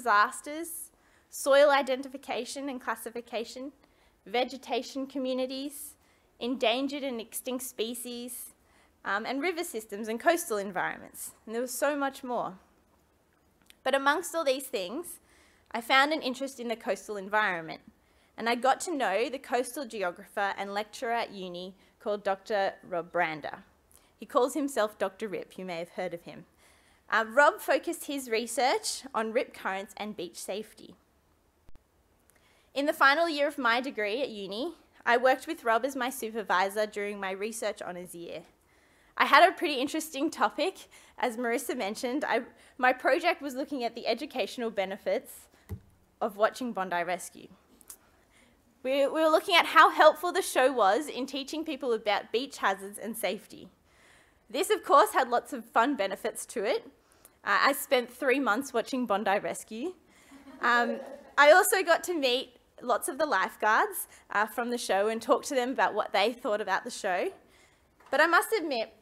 disasters, soil identification and classification, vegetation communities, endangered and extinct species, and river systems and coastal environments. And there was so much more. But amongst all these things, I found an interest in the coastal environment. And I got to know the coastal geographer and lecturer at uni called Dr. Rob Brander. He calls himself Dr. Rip, you may have heard of him. Rob focused his research on rip currents and beach safety. In the final year of my degree at uni, I worked with Rob as my supervisor during my research honours year. I had a pretty interesting topic, as Marissa mentioned. My project was looking at the educational benefits of watching Bondi Rescue. We were looking at how helpful the show was in teaching people about beach hazards and safety. This, of course, had lots of fun benefits to it. I spent 3 months watching Bondi Rescue. I also got to meet lots of the lifeguards from the show and talk to them about what they thought about the show. But I must admit,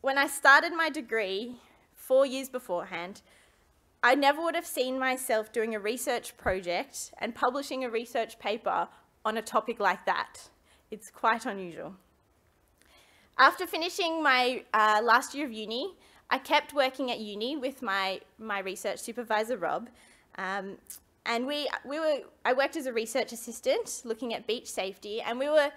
when I started my degree 4 years beforehand, I never would have seen myself doing a research project and publishing a research paper on a topic like that. It's quite unusual. After finishing my last year of uni, I kept working at uni with my research supervisor, Rob, and I worked as a research assistant looking at beach safety, and we were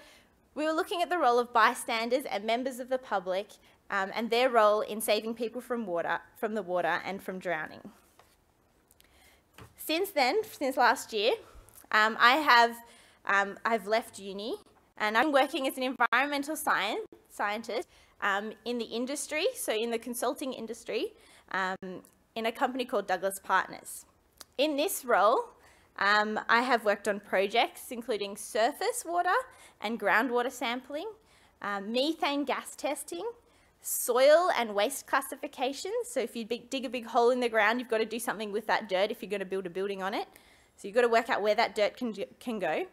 looking at the role of bystanders and members of the public and their role in saving people from the water and from drowning. Since then, since last year, I've left uni and I'm working as an environmental scientist in the industry, so in the consulting industry, in a company called Douglas Partners. In this role, I have worked on projects including surface water and groundwater sampling, methane gas testing, soil and waste classification. So if you dig a big hole in the ground, you've got to do something with that dirt if you're going to build a building on it. So you've got to work out where that dirt can go.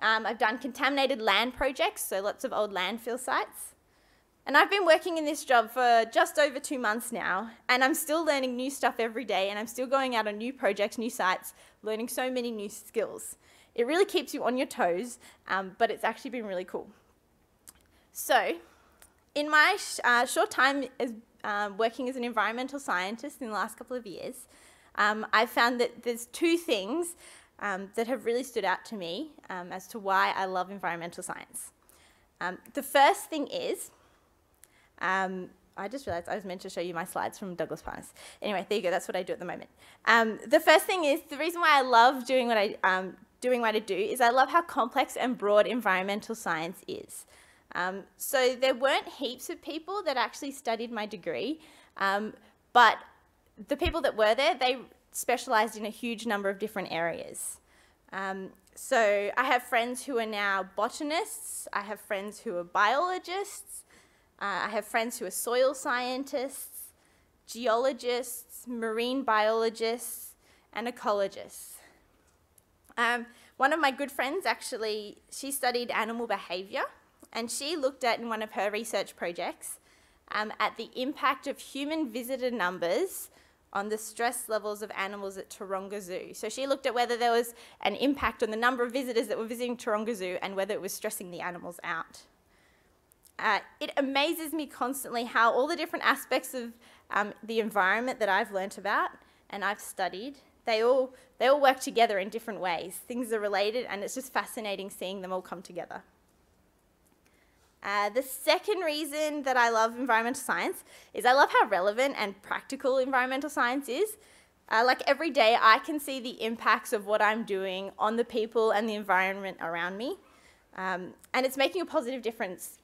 I've done contaminated land projects, so lots of old landfill sites. And I've been working in this job for just over 2 months now, and I'm still learning new stuff every day, and I'm still going out on new projects, new sites, learning so many new skills. It really keeps you on your toes, but it's actually been really cool. So, in my short time as, working as an environmental scientist in the last couple of years, I've found that there's two things that have really stood out to me as to why I love environmental science. The first thing is, I just realized I was meant to show you my slides from Douglas Partners. Anyway, there you go, that's what I do at the moment. The first thing is, the reason why I love doing what I do is I love how complex and broad environmental science is. So there weren't heaps of people that actually studied my degree, but the people that were there, they specialised in a huge number of different areas. So I have friends who are now botanists, I have friends who are biologists, I have friends who are soil scientists, geologists, marine biologists, and ecologists. One of my good friends actually, she studied animal behaviour, and she looked at, in one of her research projects, at the impact of human visitor numbers on the stress levels of animals at Taronga Zoo. So she looked at whether there was an impact on the number of visitors that were visiting Taronga Zoo and whether it was stressing the animals out. It amazes me constantly how all the different aspects of the environment that I've learnt about and I've studied, they all work together in different ways. Things are related, and it's just fascinating seeing them all come together. The second reason that I love environmental science is I love how relevant and practical environmental science is. Like every day, I can see the impacts of what I'm doing on the people and the environment around me. And it's making a positive difference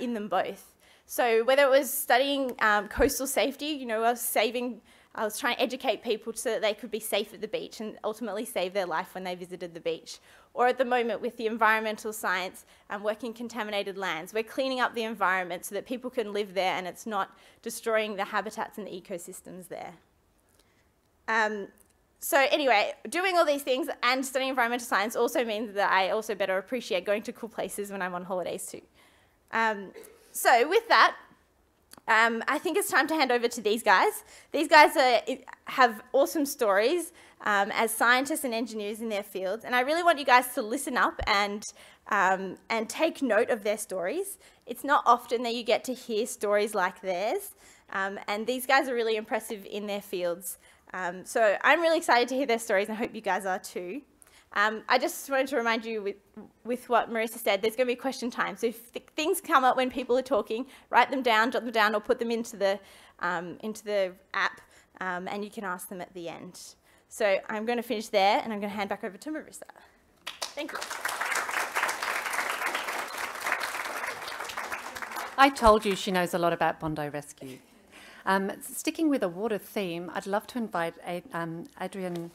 in them both. So whether it was studying coastal safety, you know, I was trying to educate people so that they could be safe at the beach and ultimately save their life when they visited the beach. Or at the moment with the environmental science and working contaminated lands, we're cleaning up the environment so that people can live there and it's not destroying the habitats and the ecosystems there. So anyway, doing all these things and studying environmental science also means that I also better appreciate going to cool places when I'm on holidays too. So with that, I think it's time to hand over to these guys. These guys have awesome stories as scientists and engineers in their fields, and I really want you guys to listen up and take note of their stories. It's not often that you get to hear stories like theirs, and these guys are really impressive in their fields. So I'm really excited to hear their stories, and I hope you guys are too. I just wanted to remind you with what Marissa said, there's going to be question time. So if things come up when people are talking, write them down, jot them down, or put them into the app, and you can ask them at the end. So I'm going to finish there, and I'm going to hand back over to Marissa. Thank you. I told you she knows a lot about Bondi Rescue. Sticking with a water theme, I'd love to invite Adrienne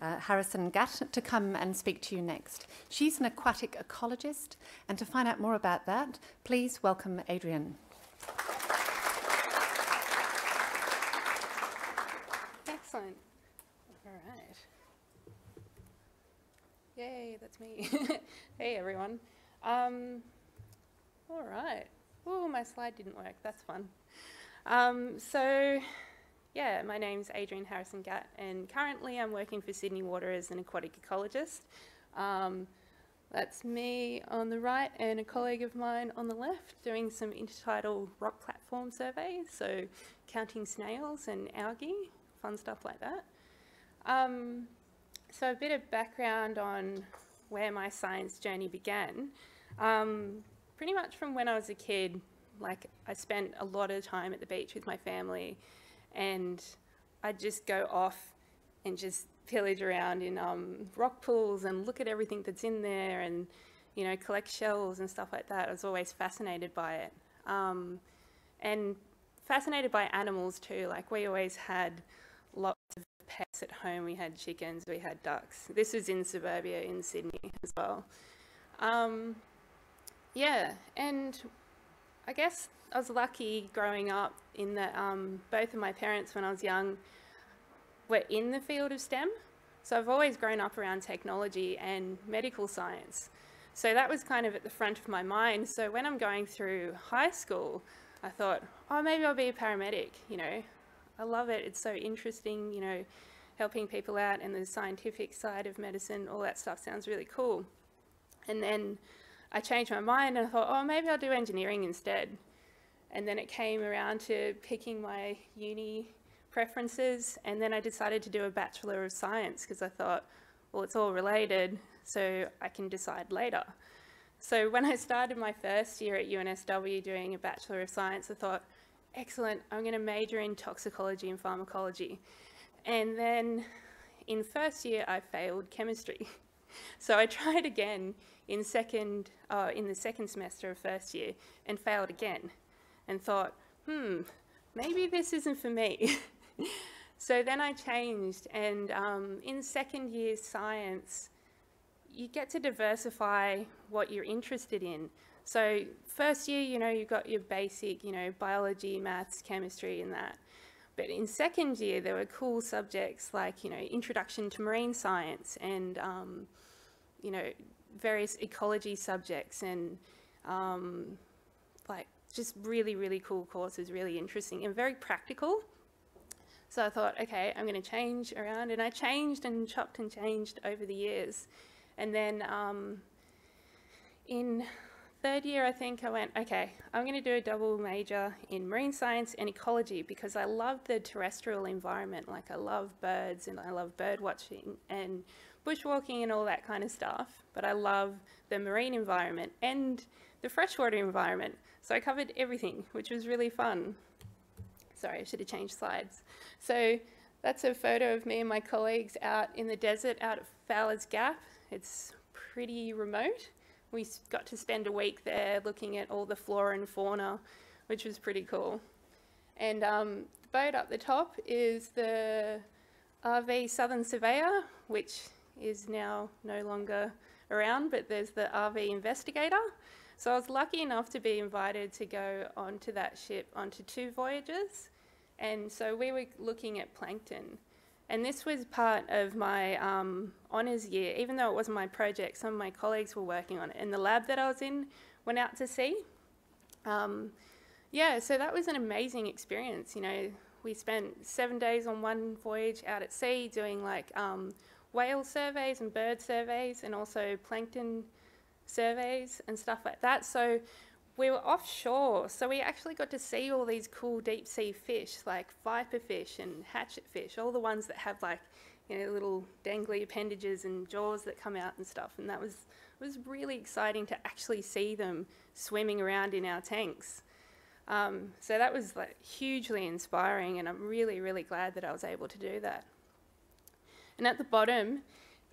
Harrison-Gatt to come and speak to you next. She's an aquatic ecologist, and to find out more about that, please welcome Adrienne. Excellent. All right. Yay, that's me. Hey, everyone. All right. Oh, my slide didn't work. That's fun. So, yeah, my name's Adrienne Harrison-Gatt, and currently I'm working for Sydney Water as an aquatic ecologist. That's me on the right and a colleague of mine on the left doing some intertidal rock platform surveys, so counting snails and algae, fun stuff like that. So a bit of background on where my science journey began. Pretty much from when I was a kid, like I spent a lot of time at the beach with my family, and I'd just go off and just pillage around in rock pools and look at everything that's in there and, you know, collect shells and stuff like that. I was always fascinated by it. And fascinated by animals too. Like, we always had lots of pets at home. We had chickens, we had ducks. This was in suburbia in Sydney as well. Yeah, and I guess I was lucky growing up in that both of my parents, when I was young, were in the field of STEM. So I've always grown up around technology and medical science. So that was kind of at the front of my mind. So when I'm going through high school, I thought, oh, maybe I'll be a paramedic, you know. I love it, it's so interesting, you know, helping people out, and the scientific side of medicine, all that stuff sounds really cool. And then I changed my mind and I thought, oh, maybe I'll do engineering instead. And then it came around to picking my uni preferences, and then I decided to do a Bachelor of Science because I thought, well, it's all related, so I can decide later. So when I started my first year at UNSW doing a Bachelor of Science, I thought, excellent, I'm going to major in toxicology and pharmacology. And then in first year, I failed chemistry. So I tried again in the second semester of first year and failed again, and thought, maybe this isn't for me. So then I changed, and in second year science, you get to diversify what you're interested in. So first year, you know, you've got your basic, you know, biology, maths, chemistry and that. But in second year, there were cool subjects like, you know, introduction to marine science and, you know, various ecology subjects and like just really, really cool courses, really interesting and very practical. So I thought, okay, I'm going to change around, and I changed and chopped and changed over the years. And then in third year, I think I went, okay, I'm going to do a double major in marine science and ecology because I love the terrestrial environment. Like, I love birds and I love bird watching and bushwalking and all that kind of stuff, but I love the marine environment and the freshwater environment. So I covered everything, which was really fun. Sorry, I should have changed slides. So that's a photo of me and my colleagues out in the desert, out at Fowler's Gap. It's pretty remote. We got to spend a week there looking at all the flora and fauna, which was pretty cool. And the boat up the top is the RV Southern Surveyor, which is now no longer around, but there's the RV Investigator. So I was lucky enough to be invited to go onto that ship, onto 2 voyages. And so we were looking at plankton. And this was part of my honours year. Even though it wasn't my project, some of my colleagues were working on it. And the lab that I was in went out to sea. Yeah, so that was an amazing experience. You know, we spent 7 days on one voyage out at sea doing like whale surveys and bird surveys and also plankton surveys and stuff like that. So we were offshore, so we actually got to see all these cool deep sea fish like viperfish and hatchetfish, all the ones that have like, you know, little dangly appendages and jaws that come out and stuff. And that was really exciting to actually see them swimming around in our tanks. So that was like hugely inspiring, and I'm really, really glad that I was able to do that. And at the bottom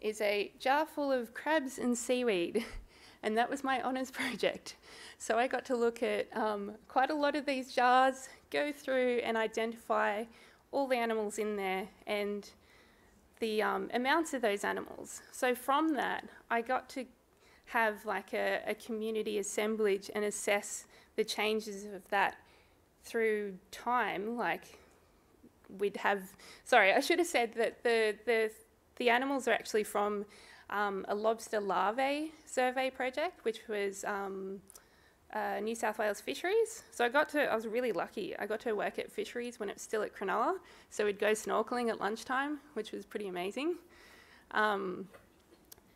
is a jar full of crabs and seaweed, and that was my honours project. So I got to look at quite a lot of these jars, go through and identify all the animals in there and the amounts of those animals. So from that, I got to have like a community assemblage and assess the changes of that through time. Like we'd have, sorry, I should have said that the animals are actually from a lobster larvae survey project, which was New South Wales fisheries. So I was really lucky. I got to work at fisheries when it was still at Cronulla. So we'd go snorkeling at lunchtime, which was pretty amazing.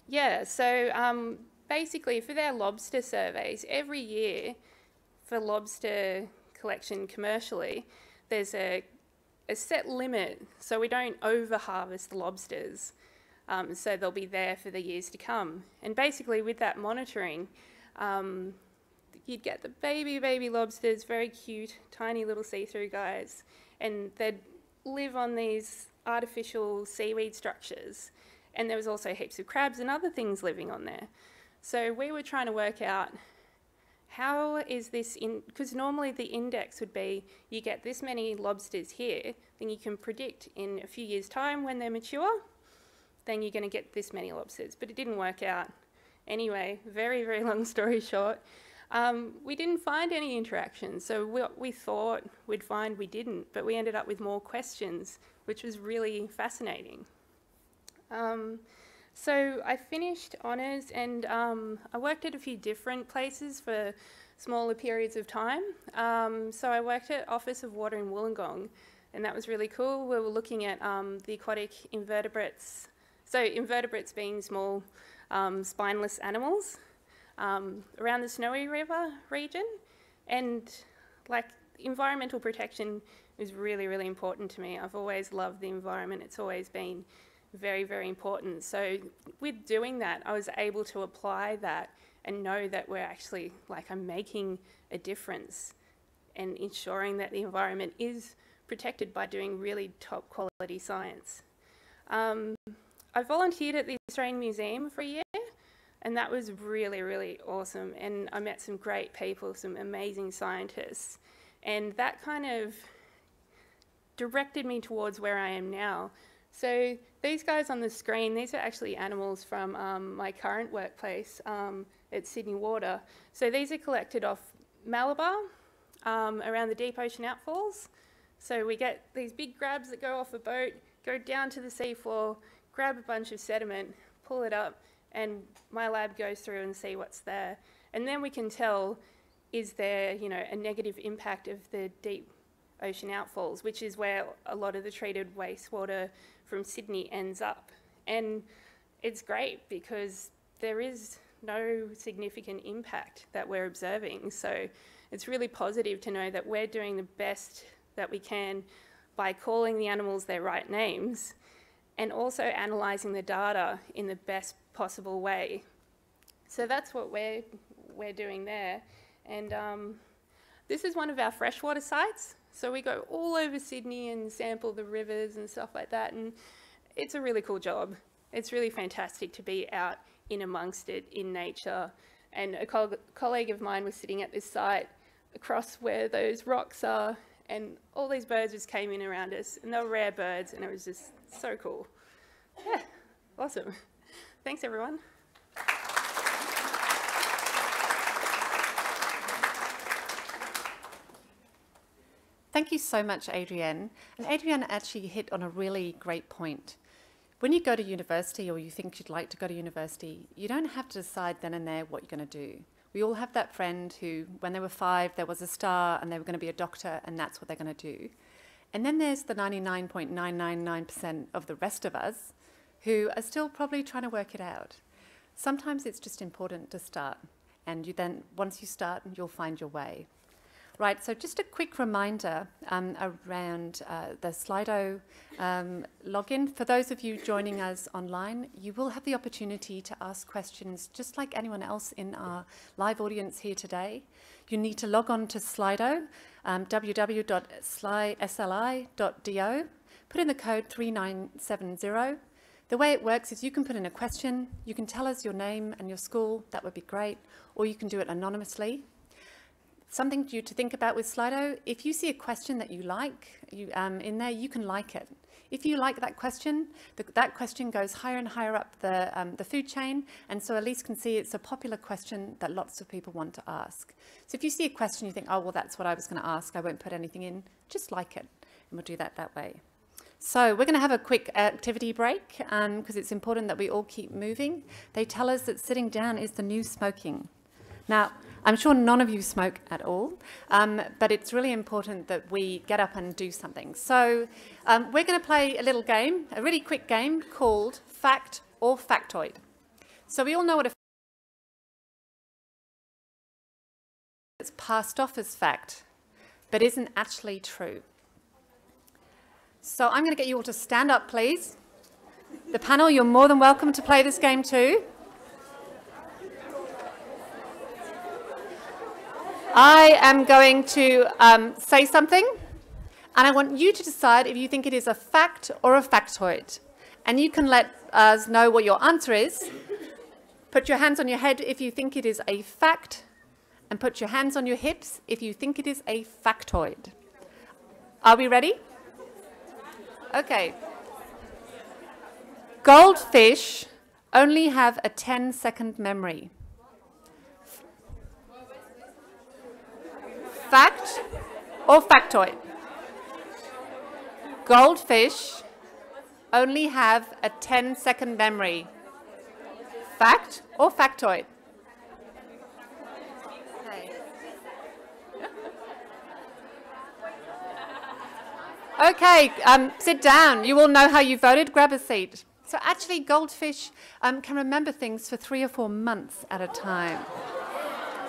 Yeah, so basically for their lobster surveys, every year, for lobster collection commercially, there's a set limit, so we don't over-harvest the lobsters, so they'll be there for the years to come. And basically with that monitoring, you'd get the baby lobsters, very cute, tiny little see-through guys, and they'd live on these artificial seaweed structures. And there was also heaps of crabs and other things living on there. So we were trying to work out, how is this in, because normally the index would be you get this many lobsters here, then you can predict in a few years' time when they're mature, then you're going to get this many lobsters. But it didn't work out. Anyway, very, very long story short, we didn't find any interaction. So what we thought we'd find, we didn't, but we ended up with more questions, which was really fascinating. So I finished honours and I worked at a few different places for smaller periods of time. So I worked at Office of Water in Wollongong, and that was really cool. We were looking at the aquatic invertebrates. So invertebrates being small spineless animals around the Snowy River region. And like environmental protection is really, really important to me. I've always loved the environment. It's always been very, very important. So with doing that, I was able to apply that and know that we're actually, like, I'm making a difference and ensuring that the environment is protected by doing really top quality science. I volunteered at the Australian Museum for a year, and that was really, really awesome. And I met some great people, some amazing scientists. And that kind of directed me towards where I am now. So these guys on the screen, these are actually animals from my current workplace at Sydney Water. So these are collected off Malabar around the deep ocean outfalls. So we get these big grabs that go off a boat, go down to the seafloor, grab a bunch of sediment, pull it up, and my lab goes through and see what's there. And then we can tell, is there, you know, a negative impact of the deep ocean outfalls, which is where a lot of the treated wastewater from Sydney ends up. And it's great because there is no significant impact that we're observing. So it's really positive to know that we're doing the best that we can by calling the animals their right names and also analysing the data in the best possible way. So that's what we're doing there. And this is one of our freshwater sites. So we go all over Sydney and sample the rivers and stuff like that, and it's a really cool job. It's really fantastic to be out in amongst it, in nature. And a colleague of mine was sitting at this site across where those rocks are, and all these birds just came in around us, and they were rare birds, and it was just so cool. Yeah, awesome. Thanks, everyone. Thank you so much, Adrienne. And Adrienne actually hit on a really great point. When you go to university or you think you'd like to go to university, you don't have to decide then and there what you're going to do. We all have that friend who, when they were 5, there was a star and they were going to be a doctor and that's what they're going to do. And then there's the 99.999% of the rest of us who are still probably trying to work it out. Sometimes it's just important to start, and you then, once you start, you'll find your way. Right, so just a quick reminder around the Slido login. For those of you joining us online, you will have the opportunity to ask questions just like anyone else in our live audience here today. You need to log on to Slido, www.sli.do, put in the code 3970. The way it works is you can put in a question, you can tell us your name and your school, that would be great, or you can do it anonymously. Something you to think about with Slido, if you see a question that you like in there, you can like it. If you like that question, that question goes higher and higher up the food chain, and so Elise can see it's a popular question that lots of people want to ask. So if you see a question, you think, oh, well, that's what I was going to ask, I won't put anything in, just like it, and we'll do that that way. So we're going to have a quick activity break because it's important that we all keep moving. They tell us that sitting down is the new smoking. Now, I'm sure none of you smoke at all, but it's really important that we get up and do something. So we're going to play a little game, a really quick game called Fact or Factoid. So we all know what a fact is. It's passed off as fact, but isn't actually true. So I'm going to get you all to stand up, please. The panel, you're more than welcome to play this game too. I am going to say something, and I want you to decide if you think it is a fact or a factoid. And you can let us know what your answer is. Put your hands on your head if you think it is a fact, and put your hands on your hips if you think it is a factoid. Are we ready? Okay. Goldfish only have a 10-second memory. Fact or factoid? Goldfish only have a 10-second memory. Fact or factoid? Okay, sit down. You all know how you voted. Grab a seat. So actually, goldfish can remember things for 3 or 4 months at a time.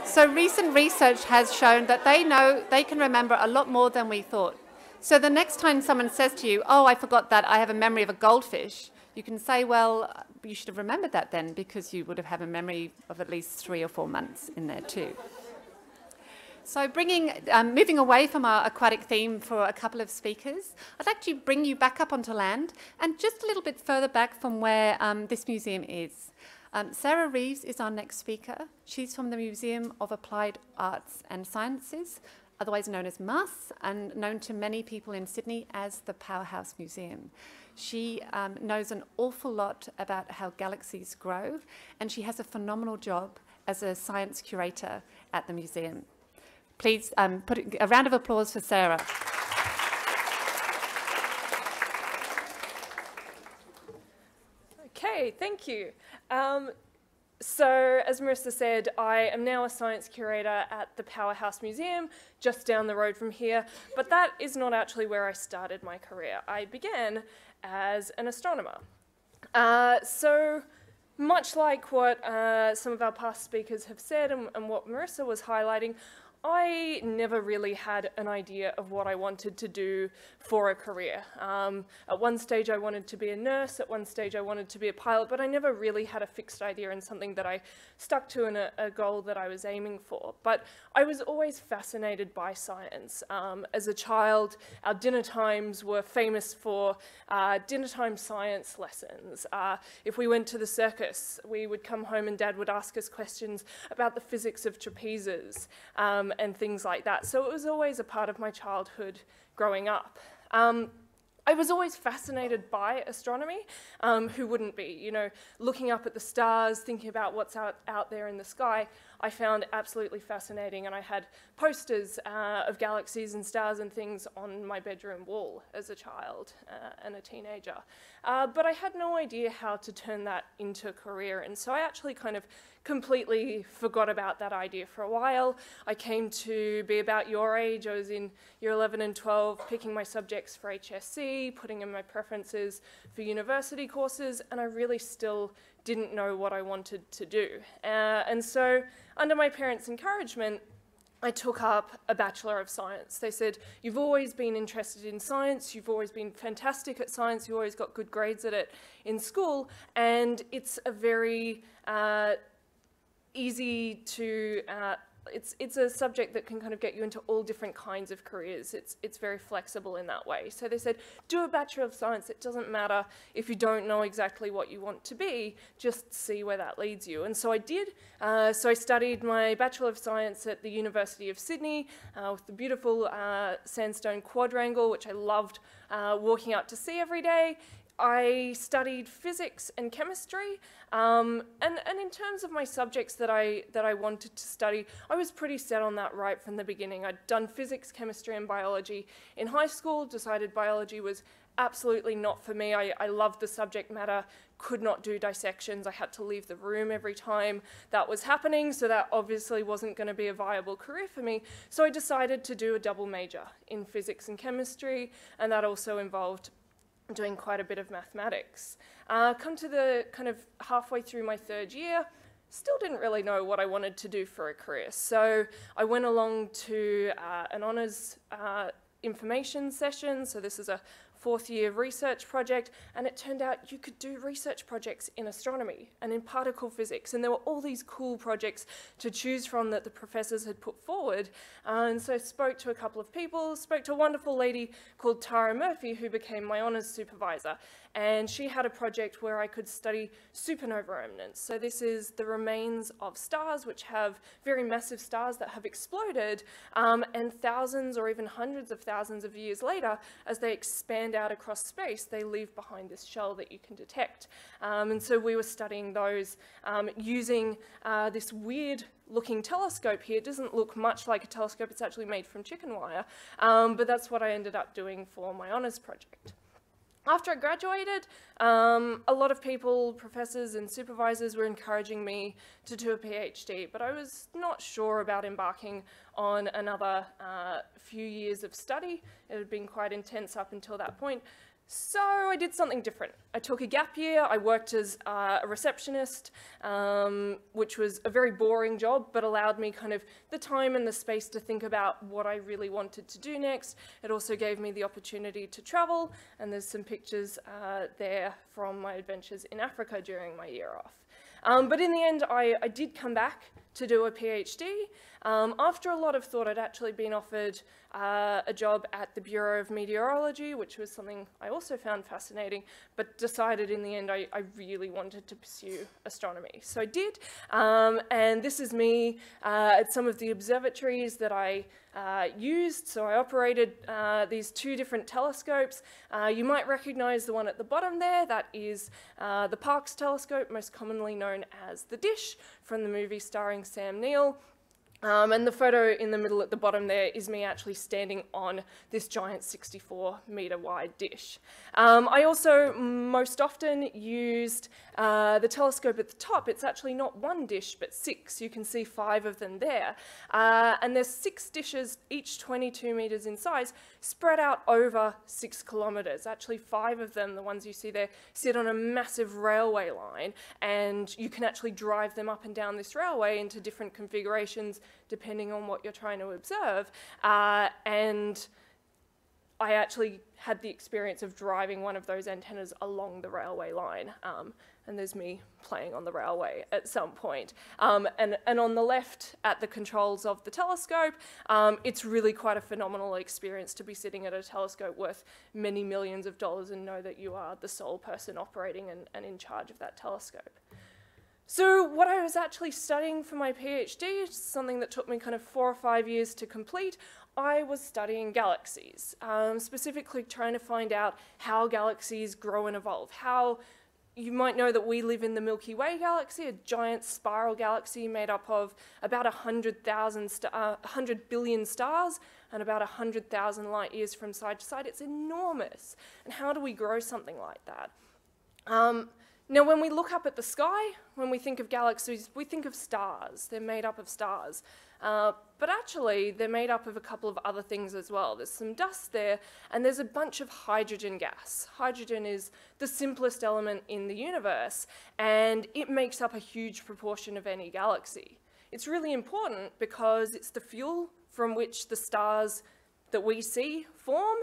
So recent research has shown that they know they can remember a lot more than we thought. So the next time someone says to you, oh, I forgot that I have a memory of a goldfish, you can say, well, you should have remembered that then because you would have had a memory of at least 3 or 4 months in there too. So moving away from our aquatic theme for a couple of speakers, I'd like to bring you back up onto land and just a little bit further back from where this museum is. Sarah Reeves is our next speaker. She's from the Museum of Applied Arts and Sciences, otherwise known as MAS, and known to many people in Sydney as the Powerhouse Museum. She knows an awful lot about how galaxies grow, and she has a phenomenal job as a science curator at the museum. Please put a round of applause for Sarah. Okay, thank you. So, as Marissa said, I am now a science curator at the Powerhouse Museum, just down the road from here, but that is not actually where I started my career. I began as an astronomer. So, much like what some of our past speakers have said and what Marissa was highlighting, I never really had an idea of what I wanted to do for a career. At one stage I wanted to be a nurse, at one stage I wanted to be a pilot, but I never really had a fixed idea and something that I stuck to and a goal that I was aiming for. But I was always fascinated by science. As a child, our dinner times were famous for dinner time science lessons. If we went to the circus, we would come home and Dad would ask us questions about the physics of trapezes. And things like that. So it was always a part of my childhood growing up. I was always fascinated by astronomy. Who wouldn't be? You know, looking up at the stars, thinking about what's out there in the sky, I found absolutely fascinating. And I had posters of galaxies and stars and things on my bedroom wall as a child and a teenager. But I had no idea how to turn that into a career. And so I actually kind of completely forgot about that idea for a while. I came to be about your age. I was in year 11 and 12, picking my subjects for HSC, putting in my preferences for university courses, and I really still didn't know what I wanted to do. And so, under my parents' encouragement, I took up a Bachelor of Science. They said, you've always been interested in science, you've always been fantastic at science, you always got good grades at it in school, and it's a very it's a subject that can kind of get you into all different kinds of careers. It's very flexible in that way. So they said, do a Bachelor of Science. It doesn't matter if you don't know exactly what you want to be, just see where that leads you. And so I did. So I studied my Bachelor of Science at the University of Sydney with the beautiful sandstone quadrangle, which I loved walking out to sea every day. I studied physics and chemistry, and in terms of my subjects that I wanted to study, I was pretty set on that right from the beginning. I'd done physics, chemistry, and biology in high school, decided biology was absolutely not for me. I loved the subject matter, could not do dissections. I had to leave the room every time that was happening, so that obviously wasn't going to be a viable career for me. So I decided to do a double major in physics and chemistry, and that also involved doing quite a bit of mathematics. Come to the kind of halfway through my third year, still didn't really know what I wanted to do for a career. So I went along to an honours information session. So this is a fourth year research project, and it turned out you could do research projects in astronomy and in particle physics, and there were all these cool projects to choose from that the professors had put forward. And so I spoke to a couple of people, spoke to a wonderful lady called Tara Murphy, who became my honours supervisor, and she had a project where I could study supernova remnants. So this is the remains of stars, which have very massive stars that have exploded, and thousands or even hundreds of thousands of years later, as they expand out across space, they leave behind this shell that you can detect. And so we were studying those using this weird looking telescope here. It doesn't look much like a telescope, it's actually made from chicken wire, but that's what I ended up doing for my honours project. After I graduated, a lot of people, professors and supervisors, were encouraging me to do a PhD, but I was not sure about embarking on another few years of study. It had been quite intense up until that point. So I did something different. I took a gap year. I worked as a receptionist, which was a very boring job, but allowed me kind of the time and the space to think about what I really wanted to do next. It also gave me the opportunity to travel, and there's some pictures there from my adventures in Africa during my year off. But in the end, I did come back to do a PhD. After a lot of thought, I'd actually been offered a job at the Bureau of Meteorology, which was something I also found fascinating, but decided in the end I really wanted to pursue astronomy. So I did, and this is me at some of the observatories that I used. So I operated these two different telescopes. You might recognize the one at the bottom there. That is the Parkes Telescope, most commonly known as The Dish, from the movie starring Sam Neill. And the photo in the middle at the bottom there is me actually standing on this giant 64-metre wide dish. I also most often used the telescope at the top. It's actually not one dish, but six. You can see five of them there. And there's six dishes, each 22 metres in size, spread out over 6 kilometres. Actually, five of them, the ones you see there, sit on a massive railway line, and you can actually drive them up and down this railway into different configurations, depending on what you're trying to observe. And I actually had the experience of driving one of those antennas along the railway line. And there's me playing on the railway at some point. And on the left, at the controls of the telescope, it's really quite a phenomenal experience to be sitting at a telescope worth many millions of dollars and know that you are the sole person operating and in charge of that telescope. So what I was actually studying for my PhD, something that took me kind of 4 or 5 years to complete, I was studying galaxies, specifically trying to find out how galaxies grow and evolve. How you might know that we live in the Milky Way galaxy, a giant spiral galaxy made up of about 100 billion stars and about 100,000 light years from side to side. It's enormous. And how do we grow something like that? Now, when we look up at the sky, when we think of galaxies, we think of stars. They're made up of stars. But actually, they're made up of a couple of other things as well. There's some dust there, and there's a bunch of hydrogen gas. Hydrogen is the simplest element in the universe, and it makes up a huge proportion of any galaxy. It's really important because it's the fuel from which the stars that we see form.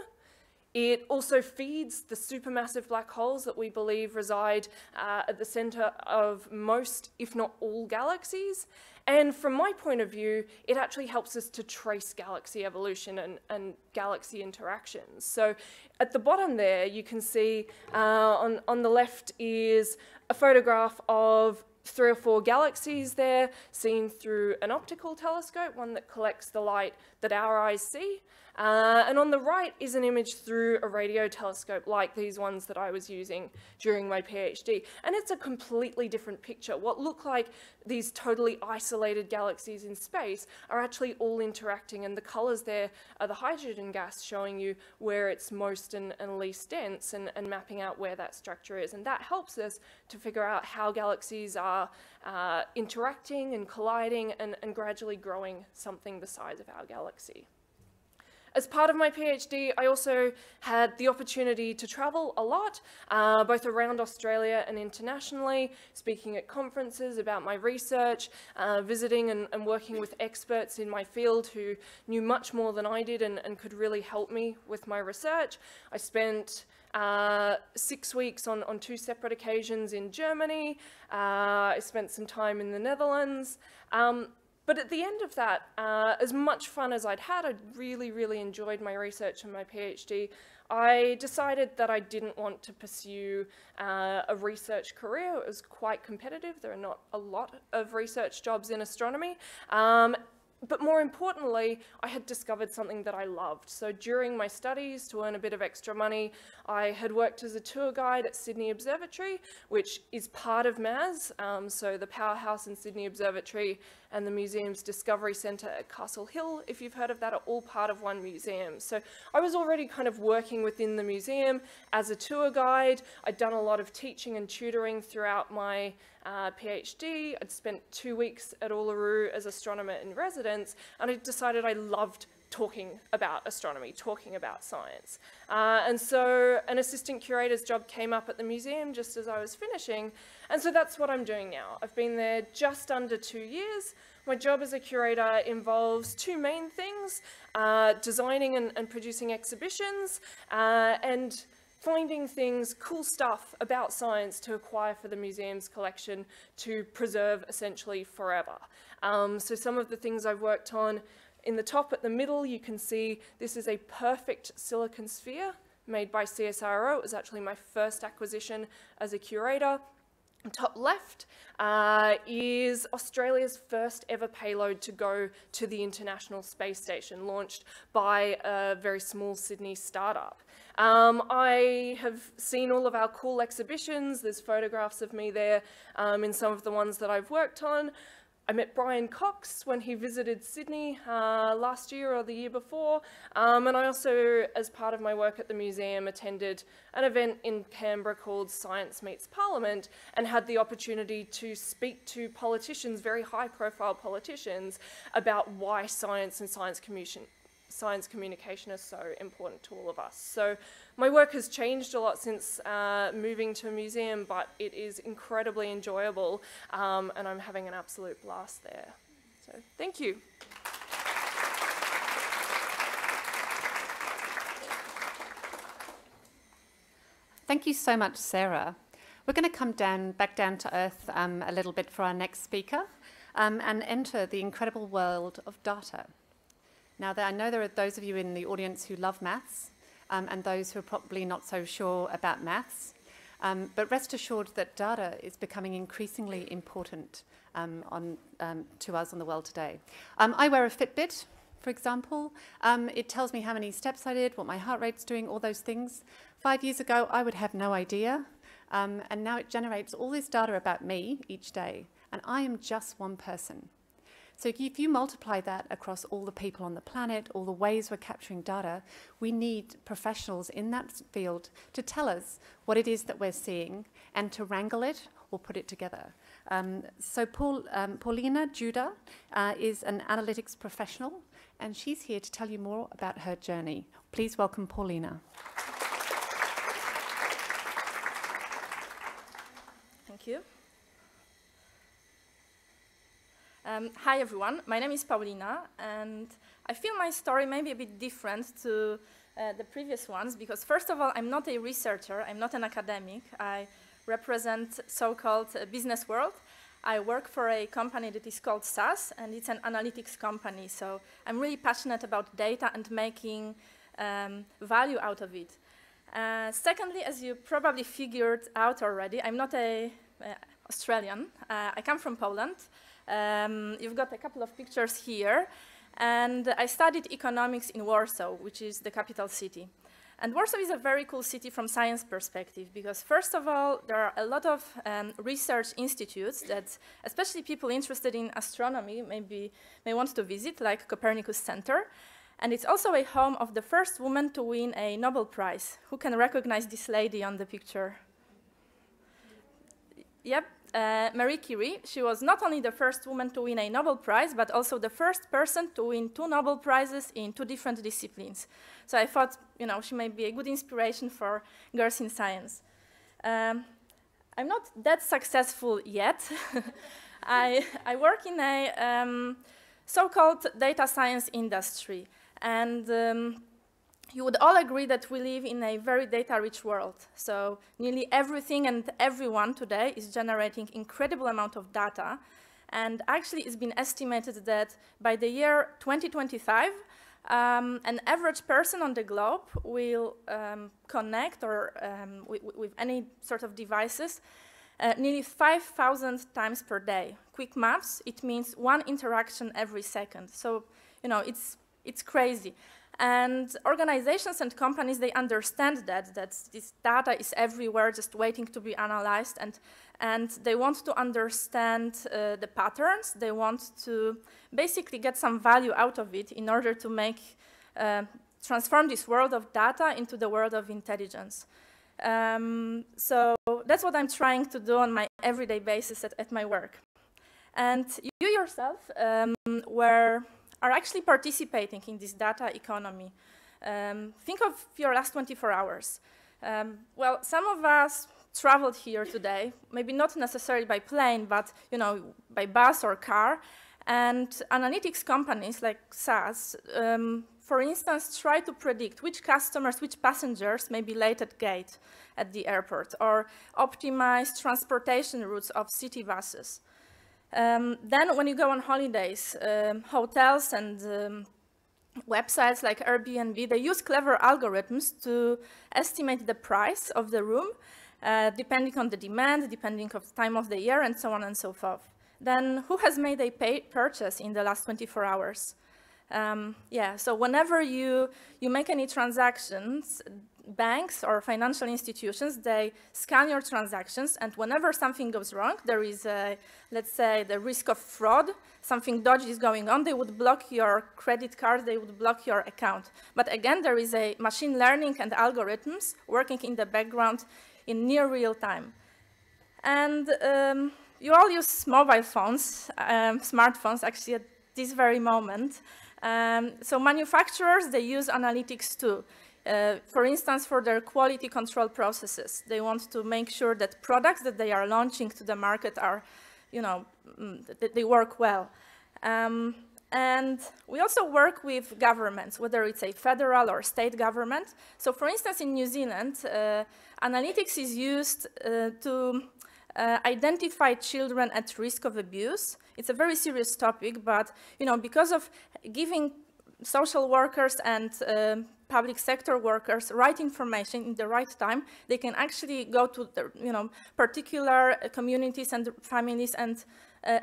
It also feeds the supermassive black holes that we believe reside at the center of most, if not all, galaxies. And from my point of view, it actually helps us to trace galaxy evolution and galaxy interactions. So at the bottom there, you can see on the left is a photograph of 3 or 4 galaxies there, seen through an optical telescope, one that collects the light that our eyes see. And on the right is an image through a radio telescope, like these ones that I was using during my PhD. And it's a completely different picture. What look like these totally isolated galaxies in space are actually all interacting, and the colors there are the hydrogen gas showing you where it's most and least dense and mapping out where that structure is. And that helps us to figure out how galaxies are interacting and colliding and gradually growing something the size of our galaxy. As part of my PhD, I also had the opportunity to travel a lot, both around Australia and internationally, speaking at conferences about my research, visiting and working with experts in my field who knew much more than I did and could really help me with my research. I spent 6 weeks on 2 separate occasions in Germany. I spent some time in the Netherlands. But at the end of that, as much fun as I'd had, I really, really enjoyed my research and my PhD. I decided that I didn't want to pursue a research career. It was quite competitive. There are not a lot of research jobs in astronomy. But more importantly, I had discovered something that I loved. So during my studies, to earn a bit of extra money, I had worked as a tour guide at Sydney Observatory, which is part of MAS. So the Powerhouse and Sydney Observatory and the museum's Discovery Centre at Castle Hill, if you've heard of that, are all part of one museum. So I was already kind of working within the museum as a tour guide. I'd done a lot of teaching and tutoring throughout my PhD. I'd spent 2 weeks at Uluru as astronomer in residence, and I decided I loved talking about astronomy, talking about science. And so an assistant curator's job came up at the museum just as I was finishing, and so that's what I'm doing now. I've been there just under 2 years. My job as a curator involves 2 main things, designing and producing exhibitions, and finding things, cool stuff about science to acquire for the museum's collection to preserve essentially forever. So some of the things I've worked on, in the top at the middle, you can see this is a perfect silicon sphere made by CSIRO. It was actually my first acquisition as a curator. Top left is Australia's first ever payload to go to the International Space Station, launched by a very small Sydney startup. I have seen all of our cool exhibitions. There's photographs of me there in some of the ones that I've worked on. I met Brian Cox when he visited Sydney last year or the year before, and I also, as part of my work at the museum, attended an event in Canberra called Science Meets Parliament and had the opportunity to speak to politicians, very high-profile politicians, about why science and science communication is so important to all of us. So my work has changed a lot since moving to a museum, but it is incredibly enjoyable, and I'm having an absolute blast there. So thank you. Thank you so much, Sarah. We're going to come back down to earth a little bit for our next speaker and enter the incredible world of data. Now, I know there are those of you in the audience who love maths and those who are probably not so sure about maths, but rest assured that data is becoming increasingly important to us in the world today. I wear a Fitbit, for example. It tells me how many steps I did, what my heart rate's doing, all those things. 5 years ago, I would have no idea. And now it generates all this data about me each day. And I am just one person. So if you multiply that across all the people on the planet, all the ways we're capturing data, we need professionals in that field to tell us what it is that we're seeing and to wrangle it or put it together. So Paulina Judah is an analytics professional, and she's here to tell you more about her journey. Please welcome Paulina. Thank you. Hi everyone, my name is Paulina, and I feel my story may be a bit different to the previous ones because, first of all, I'm not a researcher, I'm not an academic. I represent so-called business world. I work for a company that is called SAS, and it's an analytics company, so I'm really passionate about data and making value out of it. Secondly, as you probably figured out already, I'm not an Australian. I come from Poland. You've got a couple of pictures here, and I studied economics in Warsaw, which is the capital city. And Warsaw is a very cool city from science perspective because, first of all, there are a lot of research institutes that especially people interested in astronomy may want to visit, like Copernicus Center. And it's also a home of the first woman to win a Nobel Prize. Who can recognize this lady on the picture? Yep. Marie Curie, she was not only the first woman to win a Nobel Prize, but also the first person to win 2 Nobel Prizes in 2 different disciplines. So I thought, you know, she may be a good inspiration for girls in science. I'm not that successful yet. I work in a so-called data science industry, and you would all agree that we live in a very data-rich world. So nearly everything and everyone today is generating incredible amount of data. And actually, it's been estimated that by the year 2025, an average person on the globe will connect or with any sort of devices nearly 5,000 times per day. Quick maths, it means 1 interaction every second. So, you know, it's crazy. And organizations and companies, they understand that this data is everywhere just waiting to be analyzed, and they want to understand the patterns. They want to basically get some value out of it in order to transform this world of data into the world of intelligence. So that's what I'm trying to do on my everyday basis at my work. And you yourself are actually participating in this data economy. Think of your last 24 hours. Well, some of us traveled here today, maybe not necessarily by plane, but you know, by bus or car. And analytics companies like SAS, for instance, try to predict which customers, which passengers may be late at gate at the airport, or optimize transportation routes of city buses. Then when you go on holidays, hotels and websites like Airbnb, they use clever algorithms to estimate the price of the room, depending on the demand, depending on the time of the year, and so on and so forth. Then who has made a purchase in the last 24 hours? Yeah, so whenever you make any transactions, banks or financial institutions, they scan your transactions, and whenever something goes wrong, there is a, let's say, the risk of fraud, something dodgy is going on, they would block your credit card, they would block your account. But again, there is a machine learning and algorithms working in the background in near real time. And you all use mobile phones, smartphones actually at this very moment. So manufacturers, they use analytics too. For instance, for their quality control processes. They want to make sure that products that they are launching to the market are, you know, that they work well. And we also work with governments, whether it's a federal or state government. So for instance, in New Zealand, analytics is used to identify children at risk of abuse. It's a very serious topic, but, you know, because of giving social workers and public sector workers right information in the right time, they can actually go to the, you know, particular communities and families and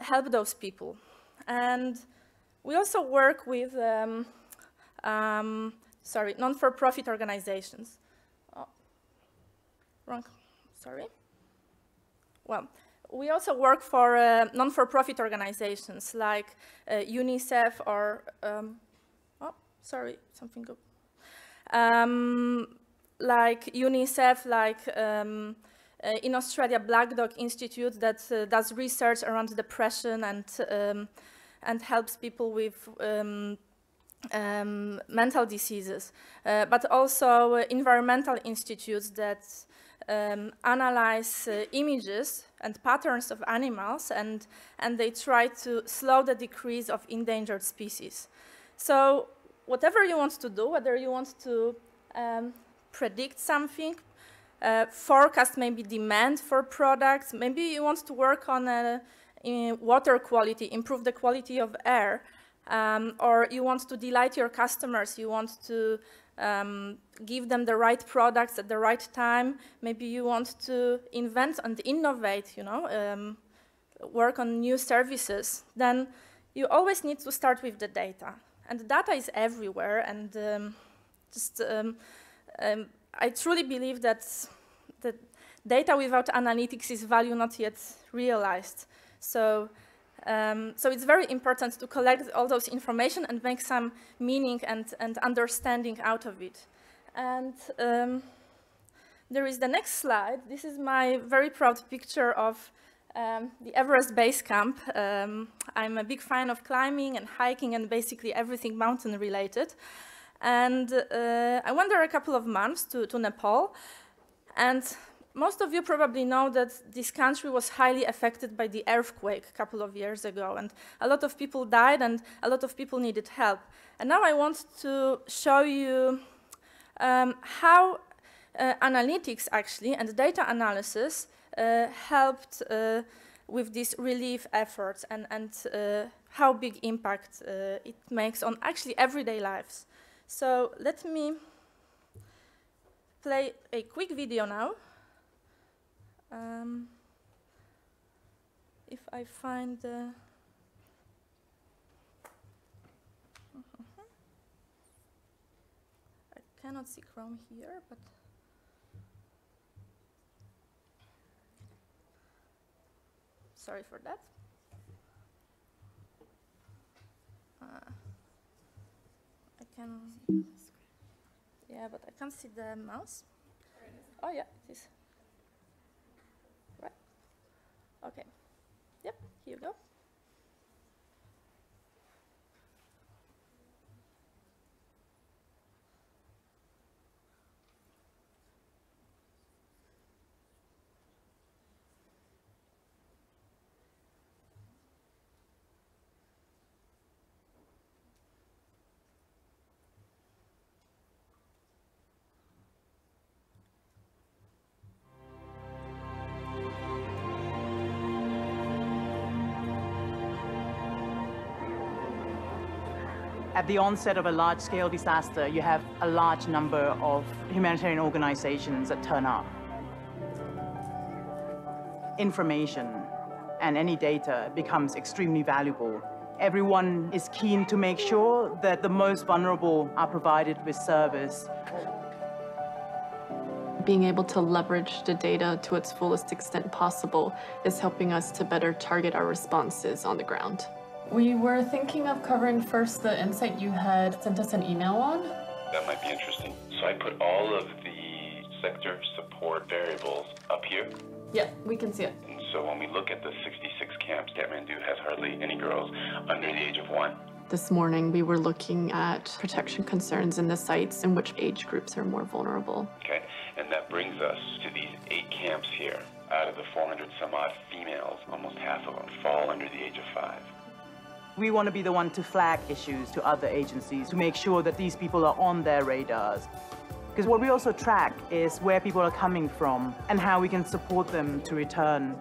help those people. And We also work with non-for-profit organizations. Oh, wrong, sorry. Well, we also work for non-for-profit organizations like UNICEF or, like UNICEF, like in Australia, Black Dog Institute that does research around depression and helps people with mental diseases, but also environmental institutes that analyze images and patterns of animals, and they try to slow the decrease of endangered species. So whatever you want to do, whether you want to predict something, forecast maybe demand for products, maybe you want to work on water quality, improve the quality of air, or you want to delight your customers, you want to give them the right products at the right time, maybe you want to invent and innovate, you know, work on new services, then you always need to start with the data. And the data is everywhere, and I truly believe that the data without analytics is value not yet realized. So, so it's very important to collect all those information and make some meaning and understanding out of it. And there is the next slide. This is my very proud picture of the Everest Base Camp. I'm a big fan of climbing and hiking and basically everything mountain related. And I went there a couple of months to Nepal. And most of you probably know that this country was highly affected by the earthquake a couple of years ago. And a lot of people died and a lot of people needed help. And now I want to show you how analytics actually and data analysis helped with these relief efforts and how big impact it makes on actually everyday lives. So let me play a quick video now. If I find the... I cannot see Chrome here, but... Sorry for that. I can, yeah, but I can't see the mouse. Oh yeah, it is. Right. Okay. Yep. Here you go. At the onset of a large-scale disaster, you have a large number of humanitarian organizations that turn up. Information and any data becomes extremely valuable. Everyone is keen to make sure that the most vulnerable are provided with service. Being able to leverage the data to its fullest extent possible is helping us to better target our responses on the ground. We were thinking of covering first the insight you had sent us an email on. That might be interesting. So I put all of the sector support variables up here. Yeah, we can see it. And so when we look at the 66 camps, Kathmandu has hardly any girls under the age of 1. This morning we were looking at protection concerns in the sites in which age groups are more vulnerable. Okay, and that brings us to these 8 camps here. Out of the 400 some odd females, almost half of them fall under the age of 5. We want to be the one to flag issues to other agencies to make sure that these people are on their radars. Because what we also track is where people are coming from and how we can support them to return.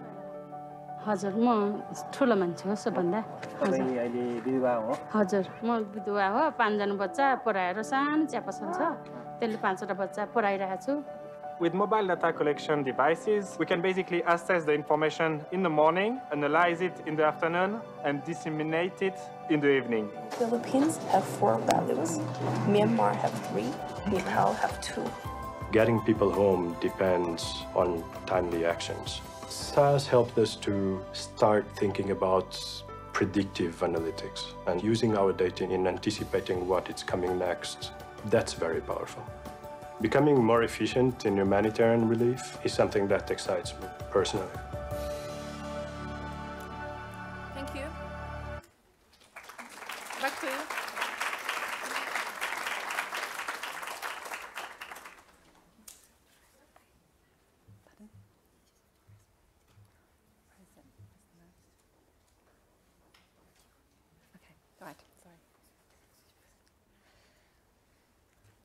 With mobile data collection devices, we can basically assess the information in the morning, analyze it in the afternoon, and disseminate it in the evening. Philippines have 4 values, Myanmar have 3, Nepal have 2. Getting people home depends on timely actions. SAS helped us to start thinking about predictive analytics and using our data in anticipating what is coming next. That's very powerful. Becoming more efficient in humanitarian relief is something that excites me personally. Thank you. Back to you.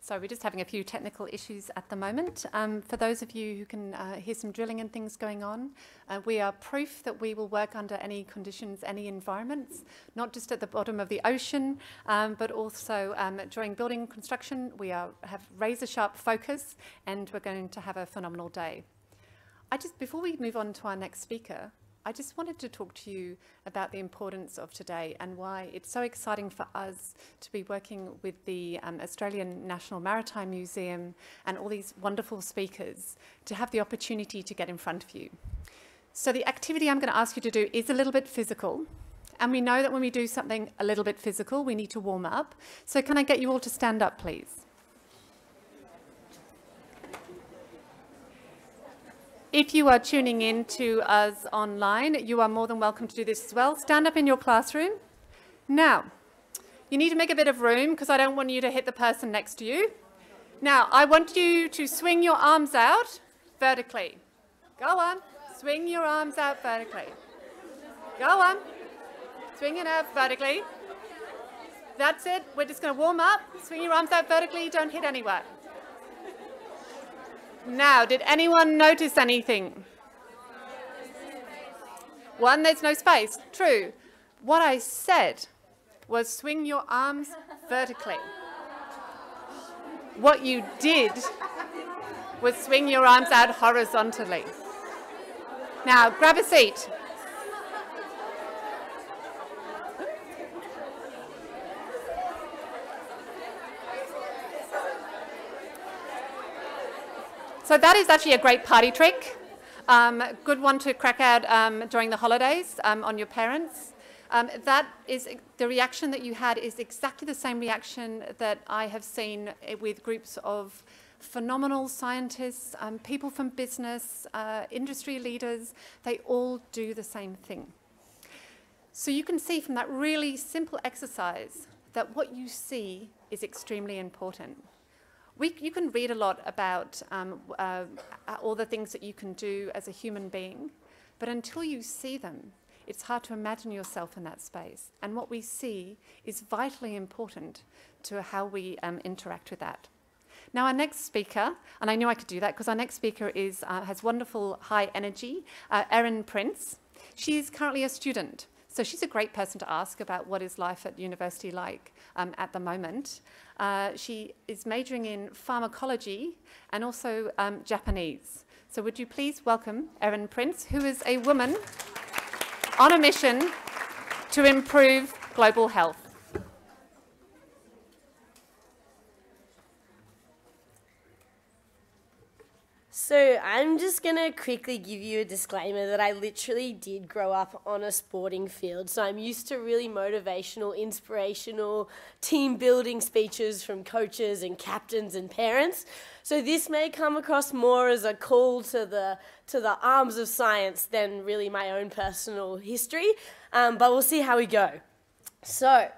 So we're just having a few technical issues at the moment. For those of you who can hear some drilling and things going on, we are proof that we will work under any conditions, any environments, not just at the bottom of the ocean, but also during building construction. We have razor-sharp focus, and we're going to have a phenomenal day. Before we move on to our next speaker, I just wanted to talk to you about the importance of today and why it's so exciting for us to be working with the Australian National Maritime Museum and all these wonderful speakers to have the opportunity to get in front of you. So the activity I'm going to ask you to do is a little bit physical, and we know that when we do something a little bit physical, we need to warm up. So can I get you all to stand up, please? If you are tuning in to us online, you are more than welcome to do this as well. Stand up in your classroom. Now, you need to make a bit of room because I don't want you to hit the person next to you. Now, I want you to swing your arms out vertically. Go on. Swing your arms out vertically. Go on. Swing it out vertically. That's it. We're just going to warm up. Swing your arms out vertically. Don't hit anywhere. Now, did anyone notice anything? One, there's no space. True. What I said was swing your arms vertically. What you did was swing your arms out horizontally. Now, grab a seat. So that is actually a great party trick, good one to crack out during the holidays on your parents. That is the reaction that you had is exactly the same reaction that I have seen with groups of phenomenal scientists, people from business, industry leaders. They all do the same thing. So you can see from that really simple exercise that what you see is extremely important. You can read a lot about all the things that you can do as a human being, but until you see them, it's hard to imagine yourself in that space. And what we see is vitally important to how we interact with that. Now, our next speaker, and I knew I could do that because our next speaker is, has wonderful high energy, Erin Prince. She is currently a student. So she's a great person to ask about what is life at university like at the moment. She is majoring in pharmacology and also Japanese. So would you please welcome Erin Prince, who is a woman on a mission to improve global health. So I'm just going to quickly give you a disclaimer that I literally did grow up on a sporting field. So I'm used to really motivational, inspirational, team building speeches from coaches and captains and parents. So this may come across more as a call to the arms of science than really my own personal history. But we'll see how we go. So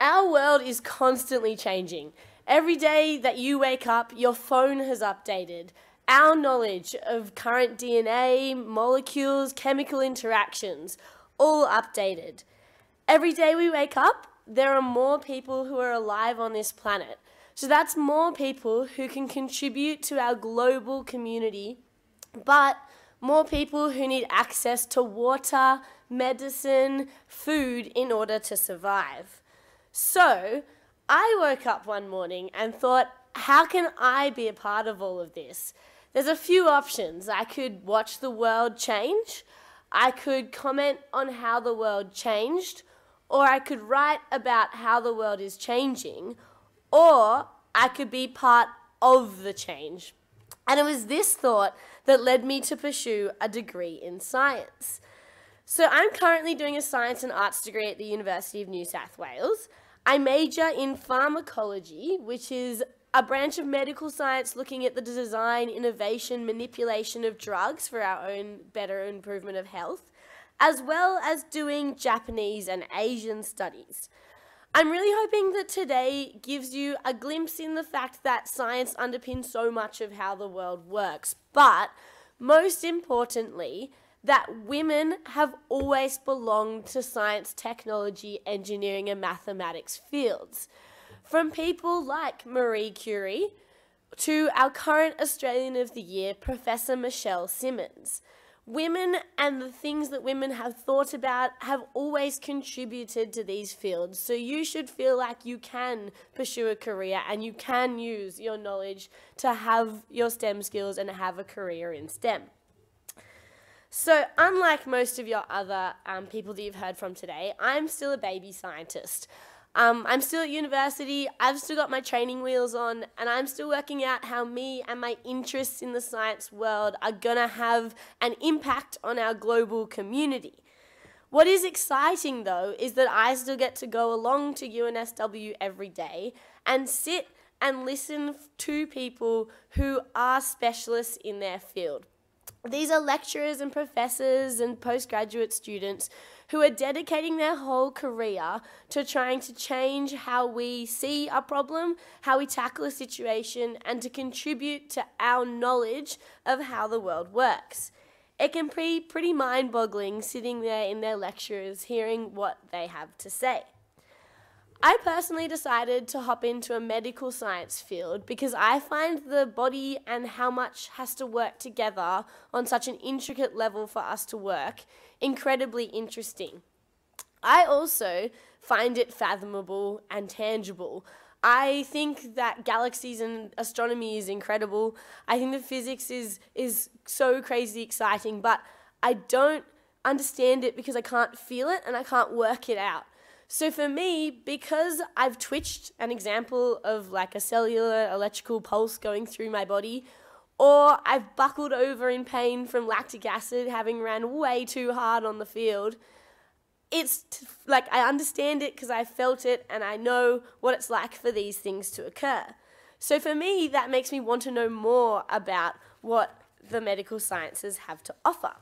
our world is constantly changing. Every day that you wake up, your phone has updated. Our knowledge of current DNA, molecules, chemical interactions, all updated. Every day we wake up, there are more people who are alive on this planet. So that's more people who can contribute to our global community, but more people who need access to water, medicine, food in order to survive. So I woke up one morning and thought, how can I be a part of all of this? There's a few options. I could watch the world change, I could comment on how the world changed, or I could write about how the world is changing, or I could be part of the change. And it was this thought that led me to pursue a degree in science. So I'm currently doing a science and arts degree at the University of New South Wales. I major in pharmacology, which is a branch of medical science looking at the design, innovation, manipulation of drugs for our own better improvement of health, as well as doing Japanese and Asian studies. I'm really hoping that today gives you a glimpse in the fact that science underpins so much of how the world works, but most importantly, that women have always belonged to science, technology, engineering, and mathematics fields. From people like Marie Curie to our current Australian of the Year, Professor Michelle Simmons. Women and the things that women have thought about have always contributed to these fields, so you should feel like you can pursue a career and you can use your knowledge to have your STEM skills and have a career in STEM. So unlike most of your other people that you've heard from today, I'm still a baby scientist. I'm still at university, I've still got my training wheels on, and I'm still working out how me and my interests in the science world are gonna have an impact on our global community. What is exciting though is that I still get to go along to UNSW every day and sit and listen to people who are specialists in their field. These are lecturers and professors and postgraduate students who are dedicating their whole career to trying to change how we see a problem, how we tackle a situation, and to contribute to our knowledge of how the world works. It can be pretty mind-boggling sitting there in their lectures hearing what they have to say. I personally decided to hop into a medical science field because I find the body and how much has to work together on such an intricate level for us to work incredibly interesting. I also find it fathomable and tangible. I think that galaxies and astronomy is incredible. I think that physics is so crazy exciting, but I don't understand it because I can't feel it and I can't work it out. So for me, because I've twitched an example of like a cellular electrical pulse going through my body, or I've buckled over in pain from lactic acid having ran way too hard on the field, it's like I understand it because I felt it and I know what it's like for these things to occur. So for me, that makes me want to know more about what the medical sciences have to offer.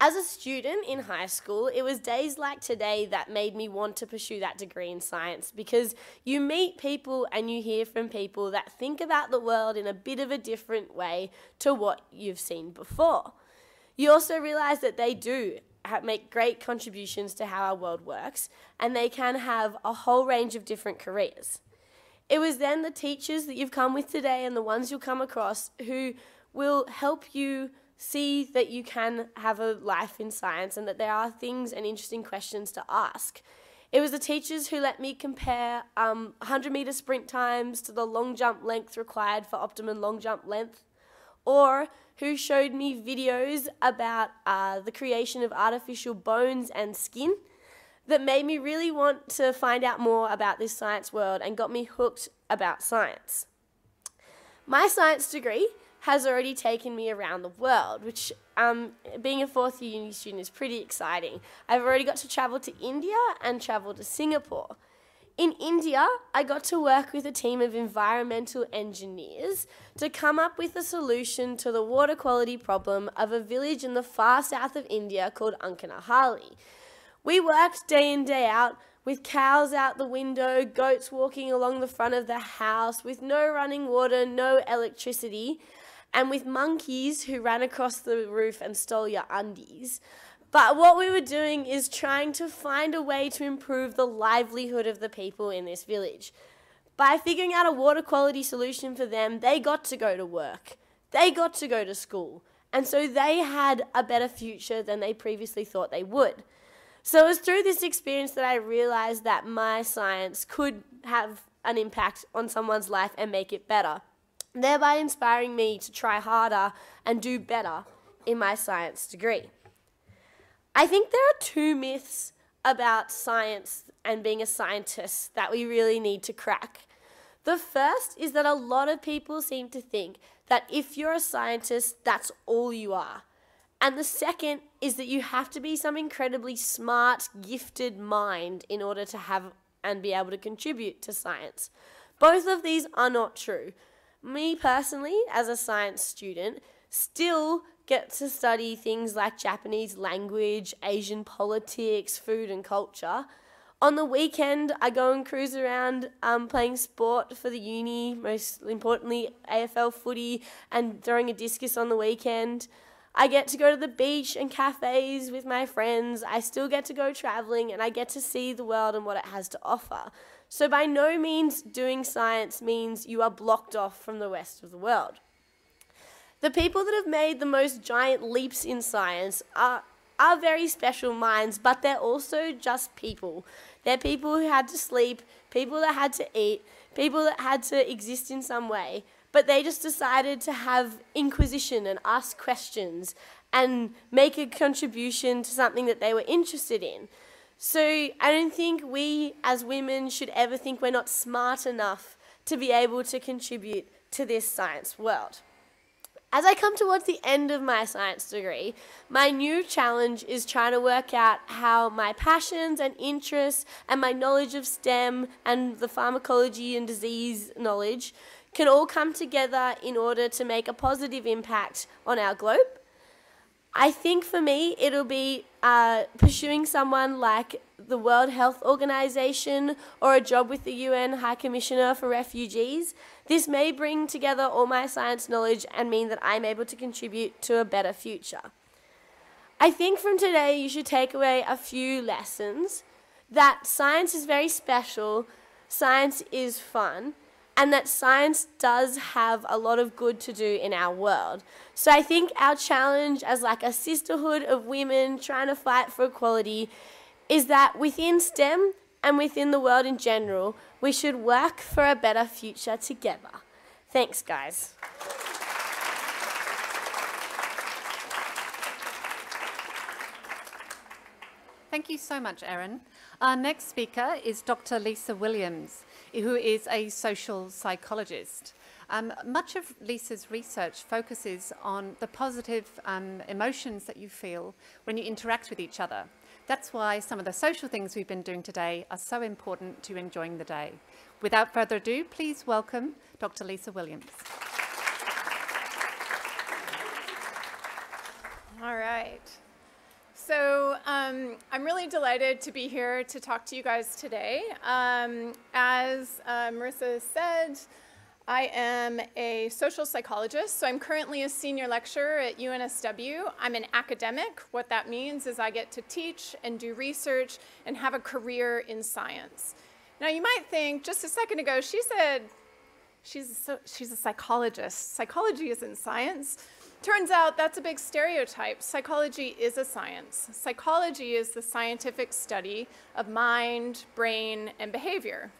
As a student in high school, it was days like today that made me want to pursue that degree in science, because you meet people and you hear from people that think about the world in a bit of a different way to what you've seen before. You also realise that they do make great contributions to how our world works, and they can have a whole range of different careers. It was then the teachers that you've come with today and the ones you'll come across who will help you see that you can have a life in science and that there are things and interesting questions to ask. It was the teachers who let me compare 100-metre sprint times to the long jump length required for optimum long jump length, or who showed me videos about the creation of artificial bones and skin that made me really want to find out more about this science world and got me hooked about science. My science degree has already taken me around the world, which being a fourth year uni student is pretty exciting. I've already got to travel to India and travel to Singapore. In India, I got to work with a team of environmental engineers to come up with a solution to the water quality problem of a village in the far south of India called Ankanahali. We worked day in, day out, with cows out the window, goats walking along the front of the house, with no running water, no electricity, and with monkeys who ran across the roof and stole your undies. But what we were doing is trying to find a way to improve the livelihood of the people in this village. By figuring out a water quality solution for them, they got to go to work, they got to go to school, and so they had a better future than they previously thought they would. So it was through this experience that I realised that my science could have an impact on someone's life and make it better, thereby inspiring me to try harder and do better in my science degree. I think there are two myths about science and being a scientist that we really need to crack. The first is that a lot of people seem to think that if you're a scientist, that's all you are. And the second is that you have to be some incredibly smart, gifted mind in order to have and be able to contribute to science. Both of these are not true. Me personally, as a science student, still get to study things like Japanese language, Asian politics, food and culture. On the weekend, I go and cruise around playing sport for the uni, most importantly AFL footy and throwing a discus on the weekend. I get to go to the beach and cafes with my friends. I still get to go travelling and I get to see the world and what it has to offer. So by no means doing science means you are blocked off from the rest of the world. The people that have made the most giant leaps in science are very special minds, but they're also just people. They're people who had to sleep, people that had to eat, people that had to exist in some way, but they just decided to have inquisition and ask questions and make a contribution to something that they were interested in. So I don't think we as women should ever think we're not smart enough to be able to contribute to this science world. As I come towards the end of my science degree, my new challenge is trying to work out how my passions and interests and my knowledge of STEM and the pharmacology and disease knowledge can all come together in order to make a positive impact on our globe. I think for me, it'll be pursuing someone like the World Health Organization or a job with the UN High Commissioner for Refugees. This may bring together all my science knowledge and mean that I'm able to contribute to a better future. I think from today you should take away a few lessons. That science is very special, science is fun, and that science does have a lot of good to do in our world. So I think our challenge as like a sisterhood of women trying to fight for equality is that within STEM and within the world in general, we should work for a better future together. Thanks, guys. Thank you so much, Erin. Our next speaker is Dr. Lisa Williams, who is a social psychologist. Much of Lisa's research focuses on the positive emotions that you feel when you interact with each other. That's why some of the social things we've been doing today are so important to enjoying the day. Without further ado, please welcome Dr. Lisa Williams. All right. So I'm really delighted to be here to talk to you guys today. As Marissa said, I am a social psychologist, so I'm currently a senior lecturer at UNSW. I'm an academic. What that means is I get to teach and do research and have a career in science. Now you might think, just a second ago, she said she's a psychologist. Psychology isn't science. Turns out that's a big stereotype. Psychology is a science. Psychology is the scientific study of mind, brain, and behavior.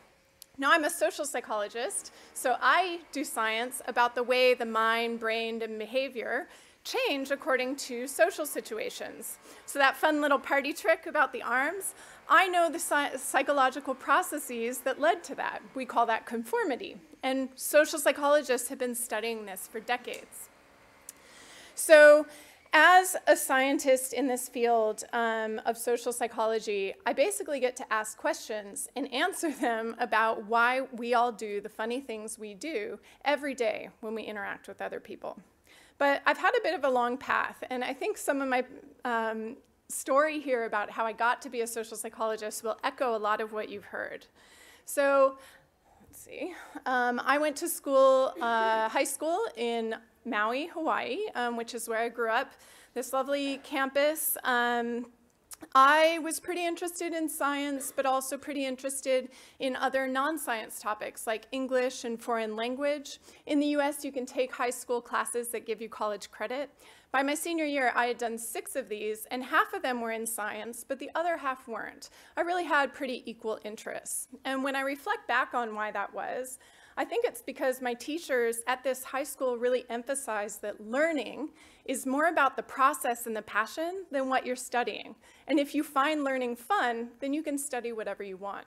Now, I'm a social psychologist, so I do science about the way the mind, brain, and behavior change according to social situations. So that fun little party trick about the arms, I know the psychological processes that led to that. We call that conformity. And social psychologists have been studying this for decades. So as a scientist in this field of social psychology, I basically get to ask questions and answer them about why we all do the funny things we do every day when we interact with other people. But I've had a bit of a long path, and I think some of my story here about how I got to be a social psychologist will echo a lot of what you've heard. So, let's see. I went to school, high school in Maui, Hawaii, which is where I grew up, this lovely campus I was pretty interested in science, but also pretty interested in other non-science topics like English and foreign language. In the US, you can take high school classes that give you college credit. By my senior year, I had done 6 of these, and half of them were in science, but the other half weren't. I really had pretty equal interests. And when I reflect back on why that was, I think it's because my teachers at this high school really emphasized that learning is more about the process and the passion than what you're studying. And if you find learning fun, then you can study whatever you want.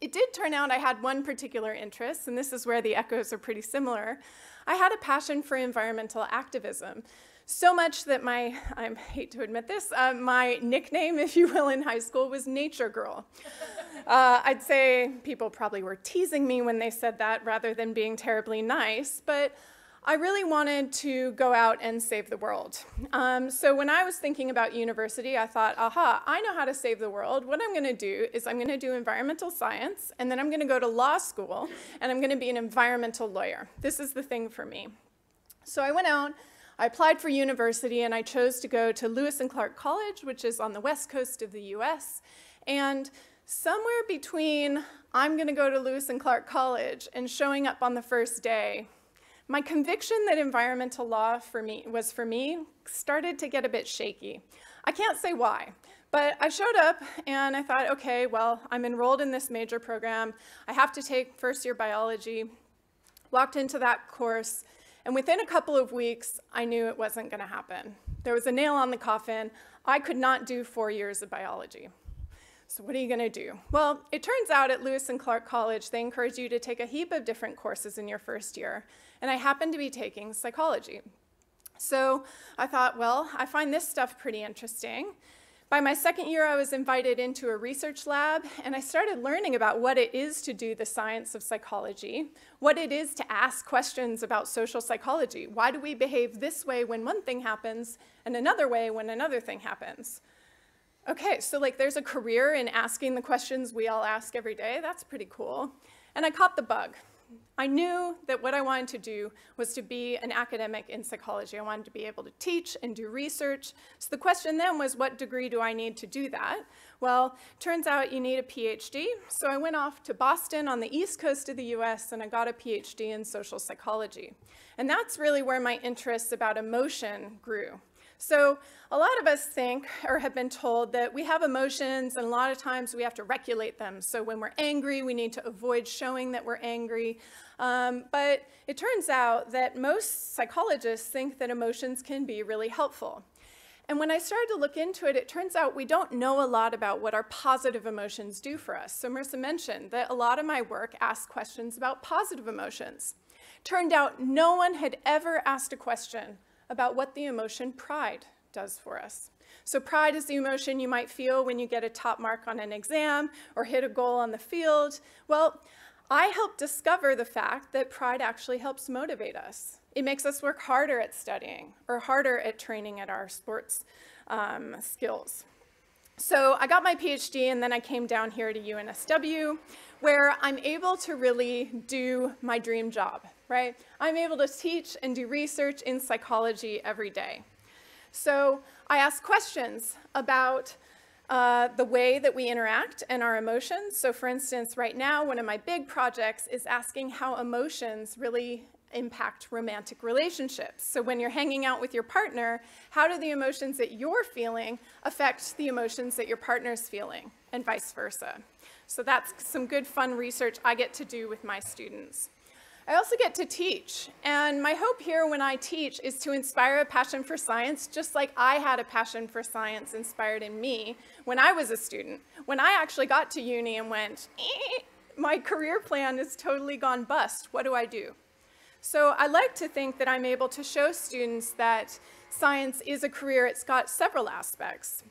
It did turn out I had one particular interest, and this is where the echoes are pretty similar. I had a passion for environmental activism. So much that my, I hate to admit this, my nickname, if you will, in high school was Nature Girl. I'd say people probably were teasing me when they said that rather than being terribly nice, but I really wanted to go out and save the world. So when I was thinking about university, I thought, aha, I know how to save the world. What I'm gonna do is I'm gonna do environmental science, and then I'm gonna go to law school, and I'm gonna be an environmental lawyer. This is the thing for me. So I went out, I applied for university, and I chose to go to Lewis and Clark College, which is on the west coast of the US. And somewhere between I'm going to go to Lewis and Clark College and showing up on the first day, my conviction that environmental law was for me started to get a bit shaky. I can't say why. But I showed up and I thought, okay, well, I'm enrolled in this major program. I have to take first-year biology. Walked into that course. And within a couple of weeks, I knew it wasn't going to happen. There was a nail on the coffin. I could not do 4 years of biology. So what are you going to do? Well, it turns out at Lewis and Clark College, they encourage you to take a heap of different courses in your first year. And I happened to be taking psychology. So I thought, well, I find this stuff pretty interesting. By my second year, I was invited into a research lab, and I started learning about what it is to do the science of psychology, what it is to ask questions about social psychology. Why do we behave this way when one thing happens and another way when another thing happens? Okay, so like there's a career in asking the questions we all ask every day. That's pretty cool. And I caught the bug. I knew that what I wanted to do was to be an academic in psychology. I wanted to be able to teach and do research. So the question then was, what degree do I need to do that? Well, turns out you need a PhD. So I went off to Boston on the east coast of the US and I got a PhD in social psychology. And that's really where my interests about emotion grew. So a lot of us think or have been told that we have emotions and a lot of times we have to regulate them. So when we're angry, we need to avoid showing that we're angry. But it turns out that most psychologists think that emotions can be really helpful. And when I started to look into it, it turns out we don't know a lot about what our positive emotions do for us. So Marissa mentioned that a lot of my work asks questions about positive emotions. Turned out no one had ever asked a question about what the emotion pride does for us. So pride is the emotion you might feel when you get a top mark on an exam or hit a goal on the field. Well, I helped discover the fact that pride actually helps motivate us. It makes us work harder at studying or harder at training at our sports skills. So I got my PhD and then I came down here to UNSW where I'm able to really do my dream job, right? I'm able to teach and do research in psychology every day. So I ask questions about the way that we interact and our emotions. So for instance, right now, one of my big projects is asking how emotions really impact romantic relationships. So when you're hanging out with your partner, how do the emotions that you're feeling affect the emotions that your partner's feeling, and vice versa? So that's some good fun research I get to do with my students. I also get to teach, and my hope here when I teach is to inspire a passion for science, just like I had a passion for science inspired in me when I was a student. When I actually got to uni and went, my career plan is totally gone bust, what do I do? So I like to think that I'm able to show students that science is a career. It's got several aspects.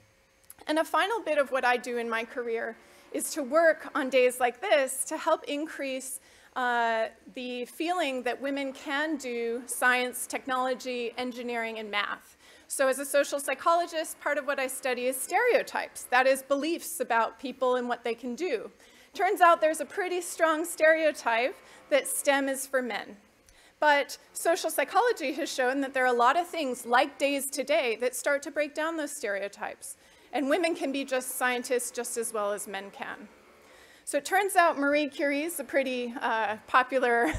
And a final bit of what I do in my career is to work on days like this to help increase the feeling that women can do science, technology, engineering, and math. So as a social psychologist, part of what I study is stereotypes. That is, beliefs about people and what they can do. Turns out there's a pretty strong stereotype that STEM is for men. But social psychology has shown that there are a lot of things like days today that start to break down those stereotypes. and women can be just scientists just as well as men can. So it turns out Marie Curie is a pretty popular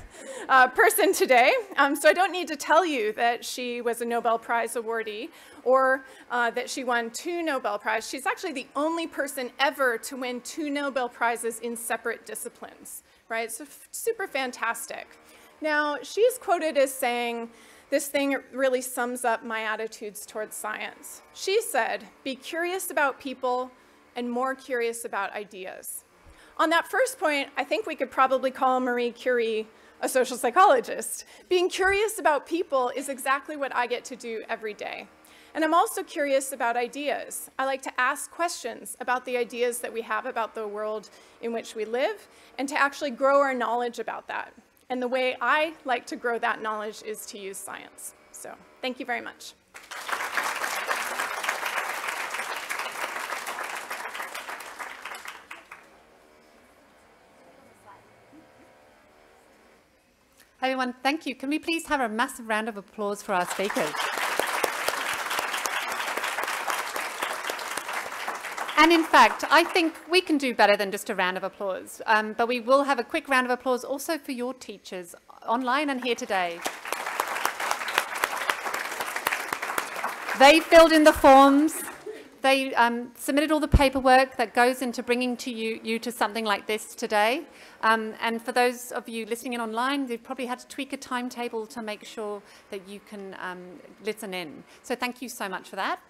person today, so I don't need to tell you that she was a Nobel Prize awardee or that she won 2 Nobel Prizes. She's actually the only person ever to win 2 Nobel Prizes in separate disciplines, right? So super fantastic. Now, she's quoted as saying, "This thing really sums up my attitudes towards science." She said, "Be curious about people and more curious about ideas." On that first point, I think we could probably call Marie Curie a social psychologist. Being curious about people is exactly what I get to do every day. And I'm also curious about ideas. I like to ask questions about the ideas that we have about the world in which we live and to actually grow our knowledge about that. And the way I like to grow that knowledge is to use science. So thank you very much. Hi everyone, thank you. Can we please have a massive round of applause for our speakers? And in fact, I think we can do better than just a round of applause, but we will have a quick round of applause also for your teachers online and here today. They filled in the forms. They submitted all the paperwork that goes into bringing to you to something like this today. And for those of you listening in online, they've probably had to tweak a timetable to make sure that you can listen in. So thank you so much for that.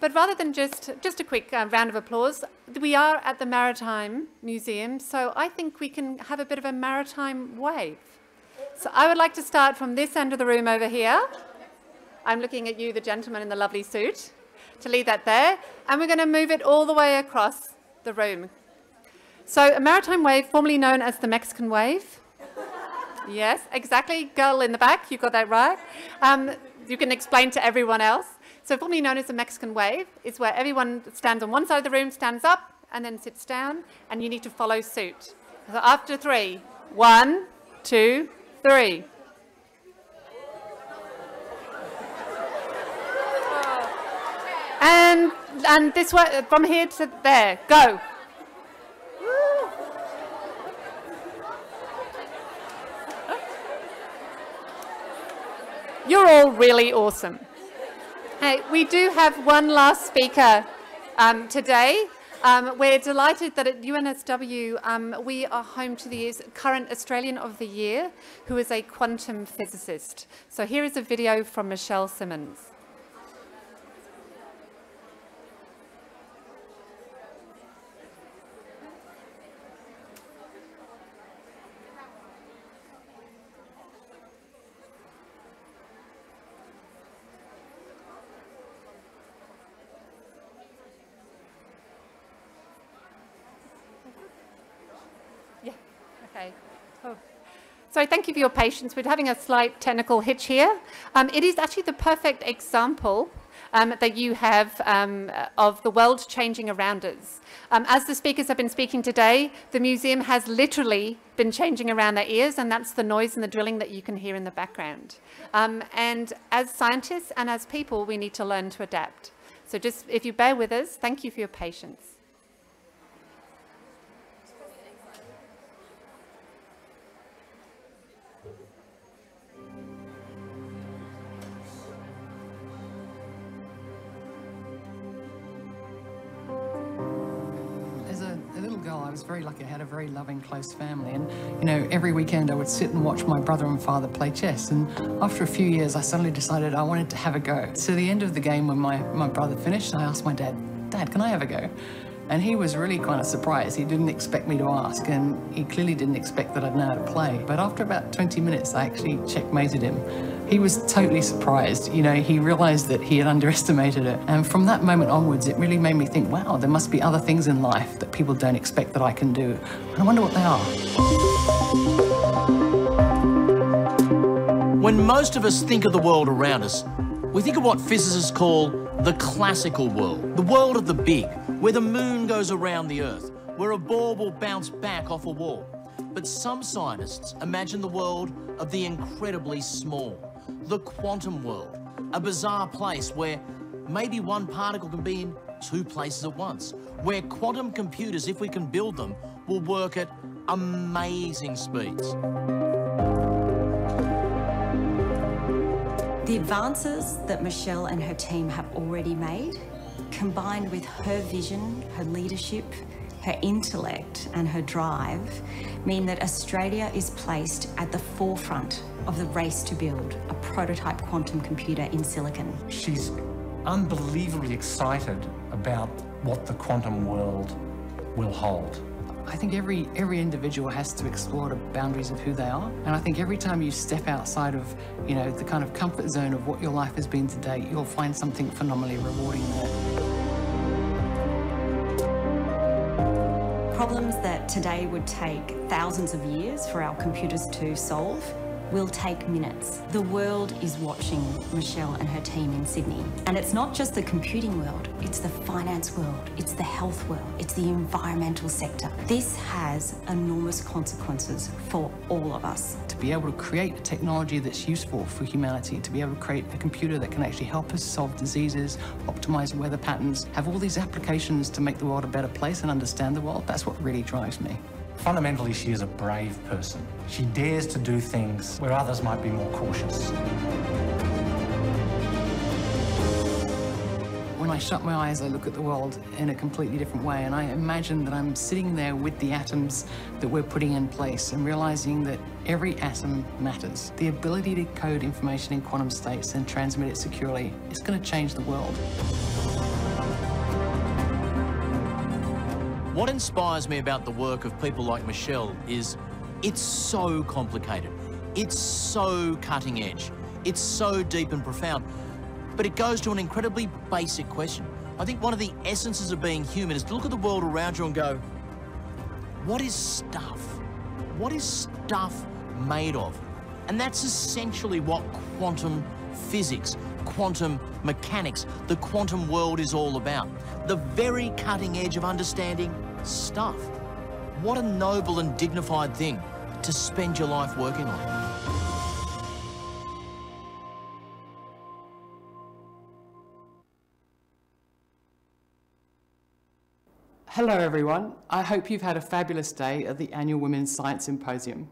But rather than just a quick round of applause, we are at the Maritime Museum, so I think we can have a bit of a maritime wave. So I would like to start from this end of the room over here. I'm looking at you, the gentleman in the lovely suit, to leave that there, and we're going to move it all the way across the room. So a maritime wave, formerly known as the Mexican wave. Yes, exactly. Girl in the back, you got that right. You can explain to everyone else. So formerly known as the Mexican wave is where everyone stands on one side of the room, stands up, and then sits down, and you need to follow suit. So after 3, 1, 2, 3. And this way, from here to there, go. Woo. You're all really awesome. Hey, we do have one last speaker today. We're delighted that at UNSW we are home to the current Australian of the Year, who is a quantum physicist. So here is a video from Michelle Simmons. So thank you for your patience. We're having a slight technical hitch here. It is actually the perfect example that you have of the world changing around us. As the speakers have been speaking today, the museum has literally been changing around their ears, and that's the noise and the drilling that you can hear in the background. And as scientists and as people, we need to learn to adapt. So just if you bear with us, thank you for your patience. I was very lucky. I had a very loving, close family, and you know, every weekend I would sit and watch my brother and father play chess. And after a few years, I suddenly decided I wanted to have a go. So the end of the game, when my brother finished, I asked my dad, "Dad, can I have a go?" And he was really kind of surprised. He didn't expect me to ask, and he clearly didn't expect that I'd know how to play. But after about 20 minutes, I actually checkmated him. He was totally surprised. You know, he realized that he had underestimated it. And from that moment onwards, it really made me think, wow, there must be other things in life that people don't expect that I can do. And I wonder what they are. When most of us think of the world around us, we think of what physicists call the classical world, the world of the big, where the moon goes around the earth, where a ball will bounce back off a wall. But some scientists imagine the world of the incredibly small, the quantum world, a bizarre place where maybe one particle can be in two places at once, where quantum computers, if we can build them, will work at amazing speeds. The advances that Michelle and her team have already made, combined with her vision, her leadership, her intellect and her drive, mean that Australia is placed at the forefront of the race to build a prototype quantum computer in silicon. She's unbelievably excited about what the quantum world will hold. I think every individual has to explore the boundaries of who they are. And I think every time you step outside of, you know, the kind of comfort zone of what your life has been to date, you'll find something phenomenally rewarding there. Problems that today would take thousands of years for our computers to solve will take minutes. The world is watching Michelle and her team in Sydney. And it's not just the computing world, it's the finance world, it's the health world, it's the environmental sector. This has enormous consequences for all of us. To be able to create a technology that's useful for humanity, to be able to create a computer that can actually help us solve diseases, optimize weather patterns, have all these applications to make the world a better place and understand the world, that's what really drives me. Fundamentally, she is a brave person. She dares to do things where others might be more cautious. When I shut my eyes, I look at the world in a completely different way, and I imagine that I'm sitting there with the atoms that we're putting in place and realizing that every atom matters. The ability to code information in quantum states and transmit it securely is going to change the world. What inspires me about the work of people like Michelle is it's so complicated, it's so cutting edge, it's so deep and profound, but it goes to an incredibly basic question. I think one of the essences of being human is to look at the world around you and go, what is stuff? What is stuff made of? And that's essentially what quantum physics, quantum mechanics, the quantum world is all about. The very cutting edge of understanding stuff. What a noble and dignified thing to spend your life working on. Hello everyone. I hope you've had a fabulous day at the annual Women's Science Symposium.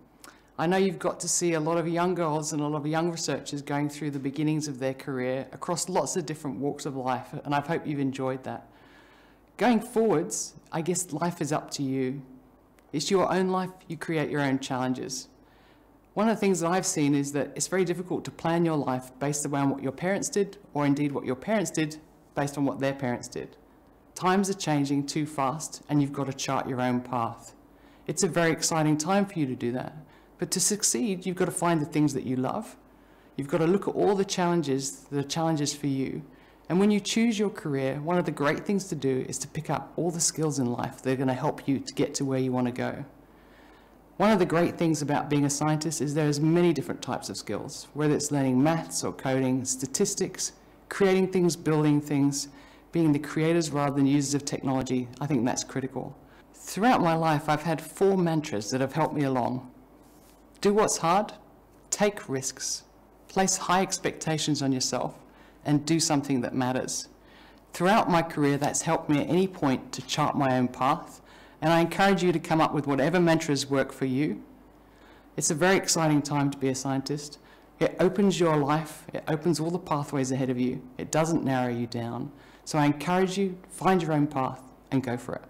I know you've got to see a lot of young girls and a lot of young researchers going through the beginnings of their career across lots of different walks of life, and I hope you've enjoyed that. Going forwards, I guess life is up to you. It's your own life, you create your own challenges. One of the things that I've seen is that it's very difficult to plan your life based around what your parents did, or indeed what your parents did based on what their parents did. Times are changing too fast, and you've got to chart your own path. It's a very exciting time for you to do that. But to succeed, you've got to find the things that you love. You've got to look at all the challenges that are challenges for you. And when you choose your career, one of the great things to do is to pick up all the skills in life that are going to help you to get to where you want to go. One of the great things about being a scientist is there's many different types of skills, whether it's learning maths or coding, statistics, creating things, building things, being the creators rather than users of technology. I think that's critical. Throughout my life, I've had four mantras that have helped me along. Do what's hard, take risks, place high expectations on yourself, and do something that matters. Throughout my career, that's helped me at any point to chart my own path, and I encourage you to come up with whatever mantras work for you. It's a very exciting time to be a scientist. It opens your life, it opens all the pathways ahead of you. It doesn't narrow you down. So I encourage you, find your own path and go for it.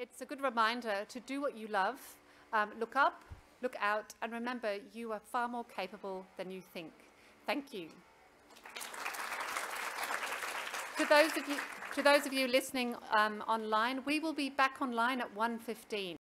It's a good reminder to do what you love, look up, look out, and remember you are far more capable than you think. Thank you. To those of you listening online, we will be back online at 1:15.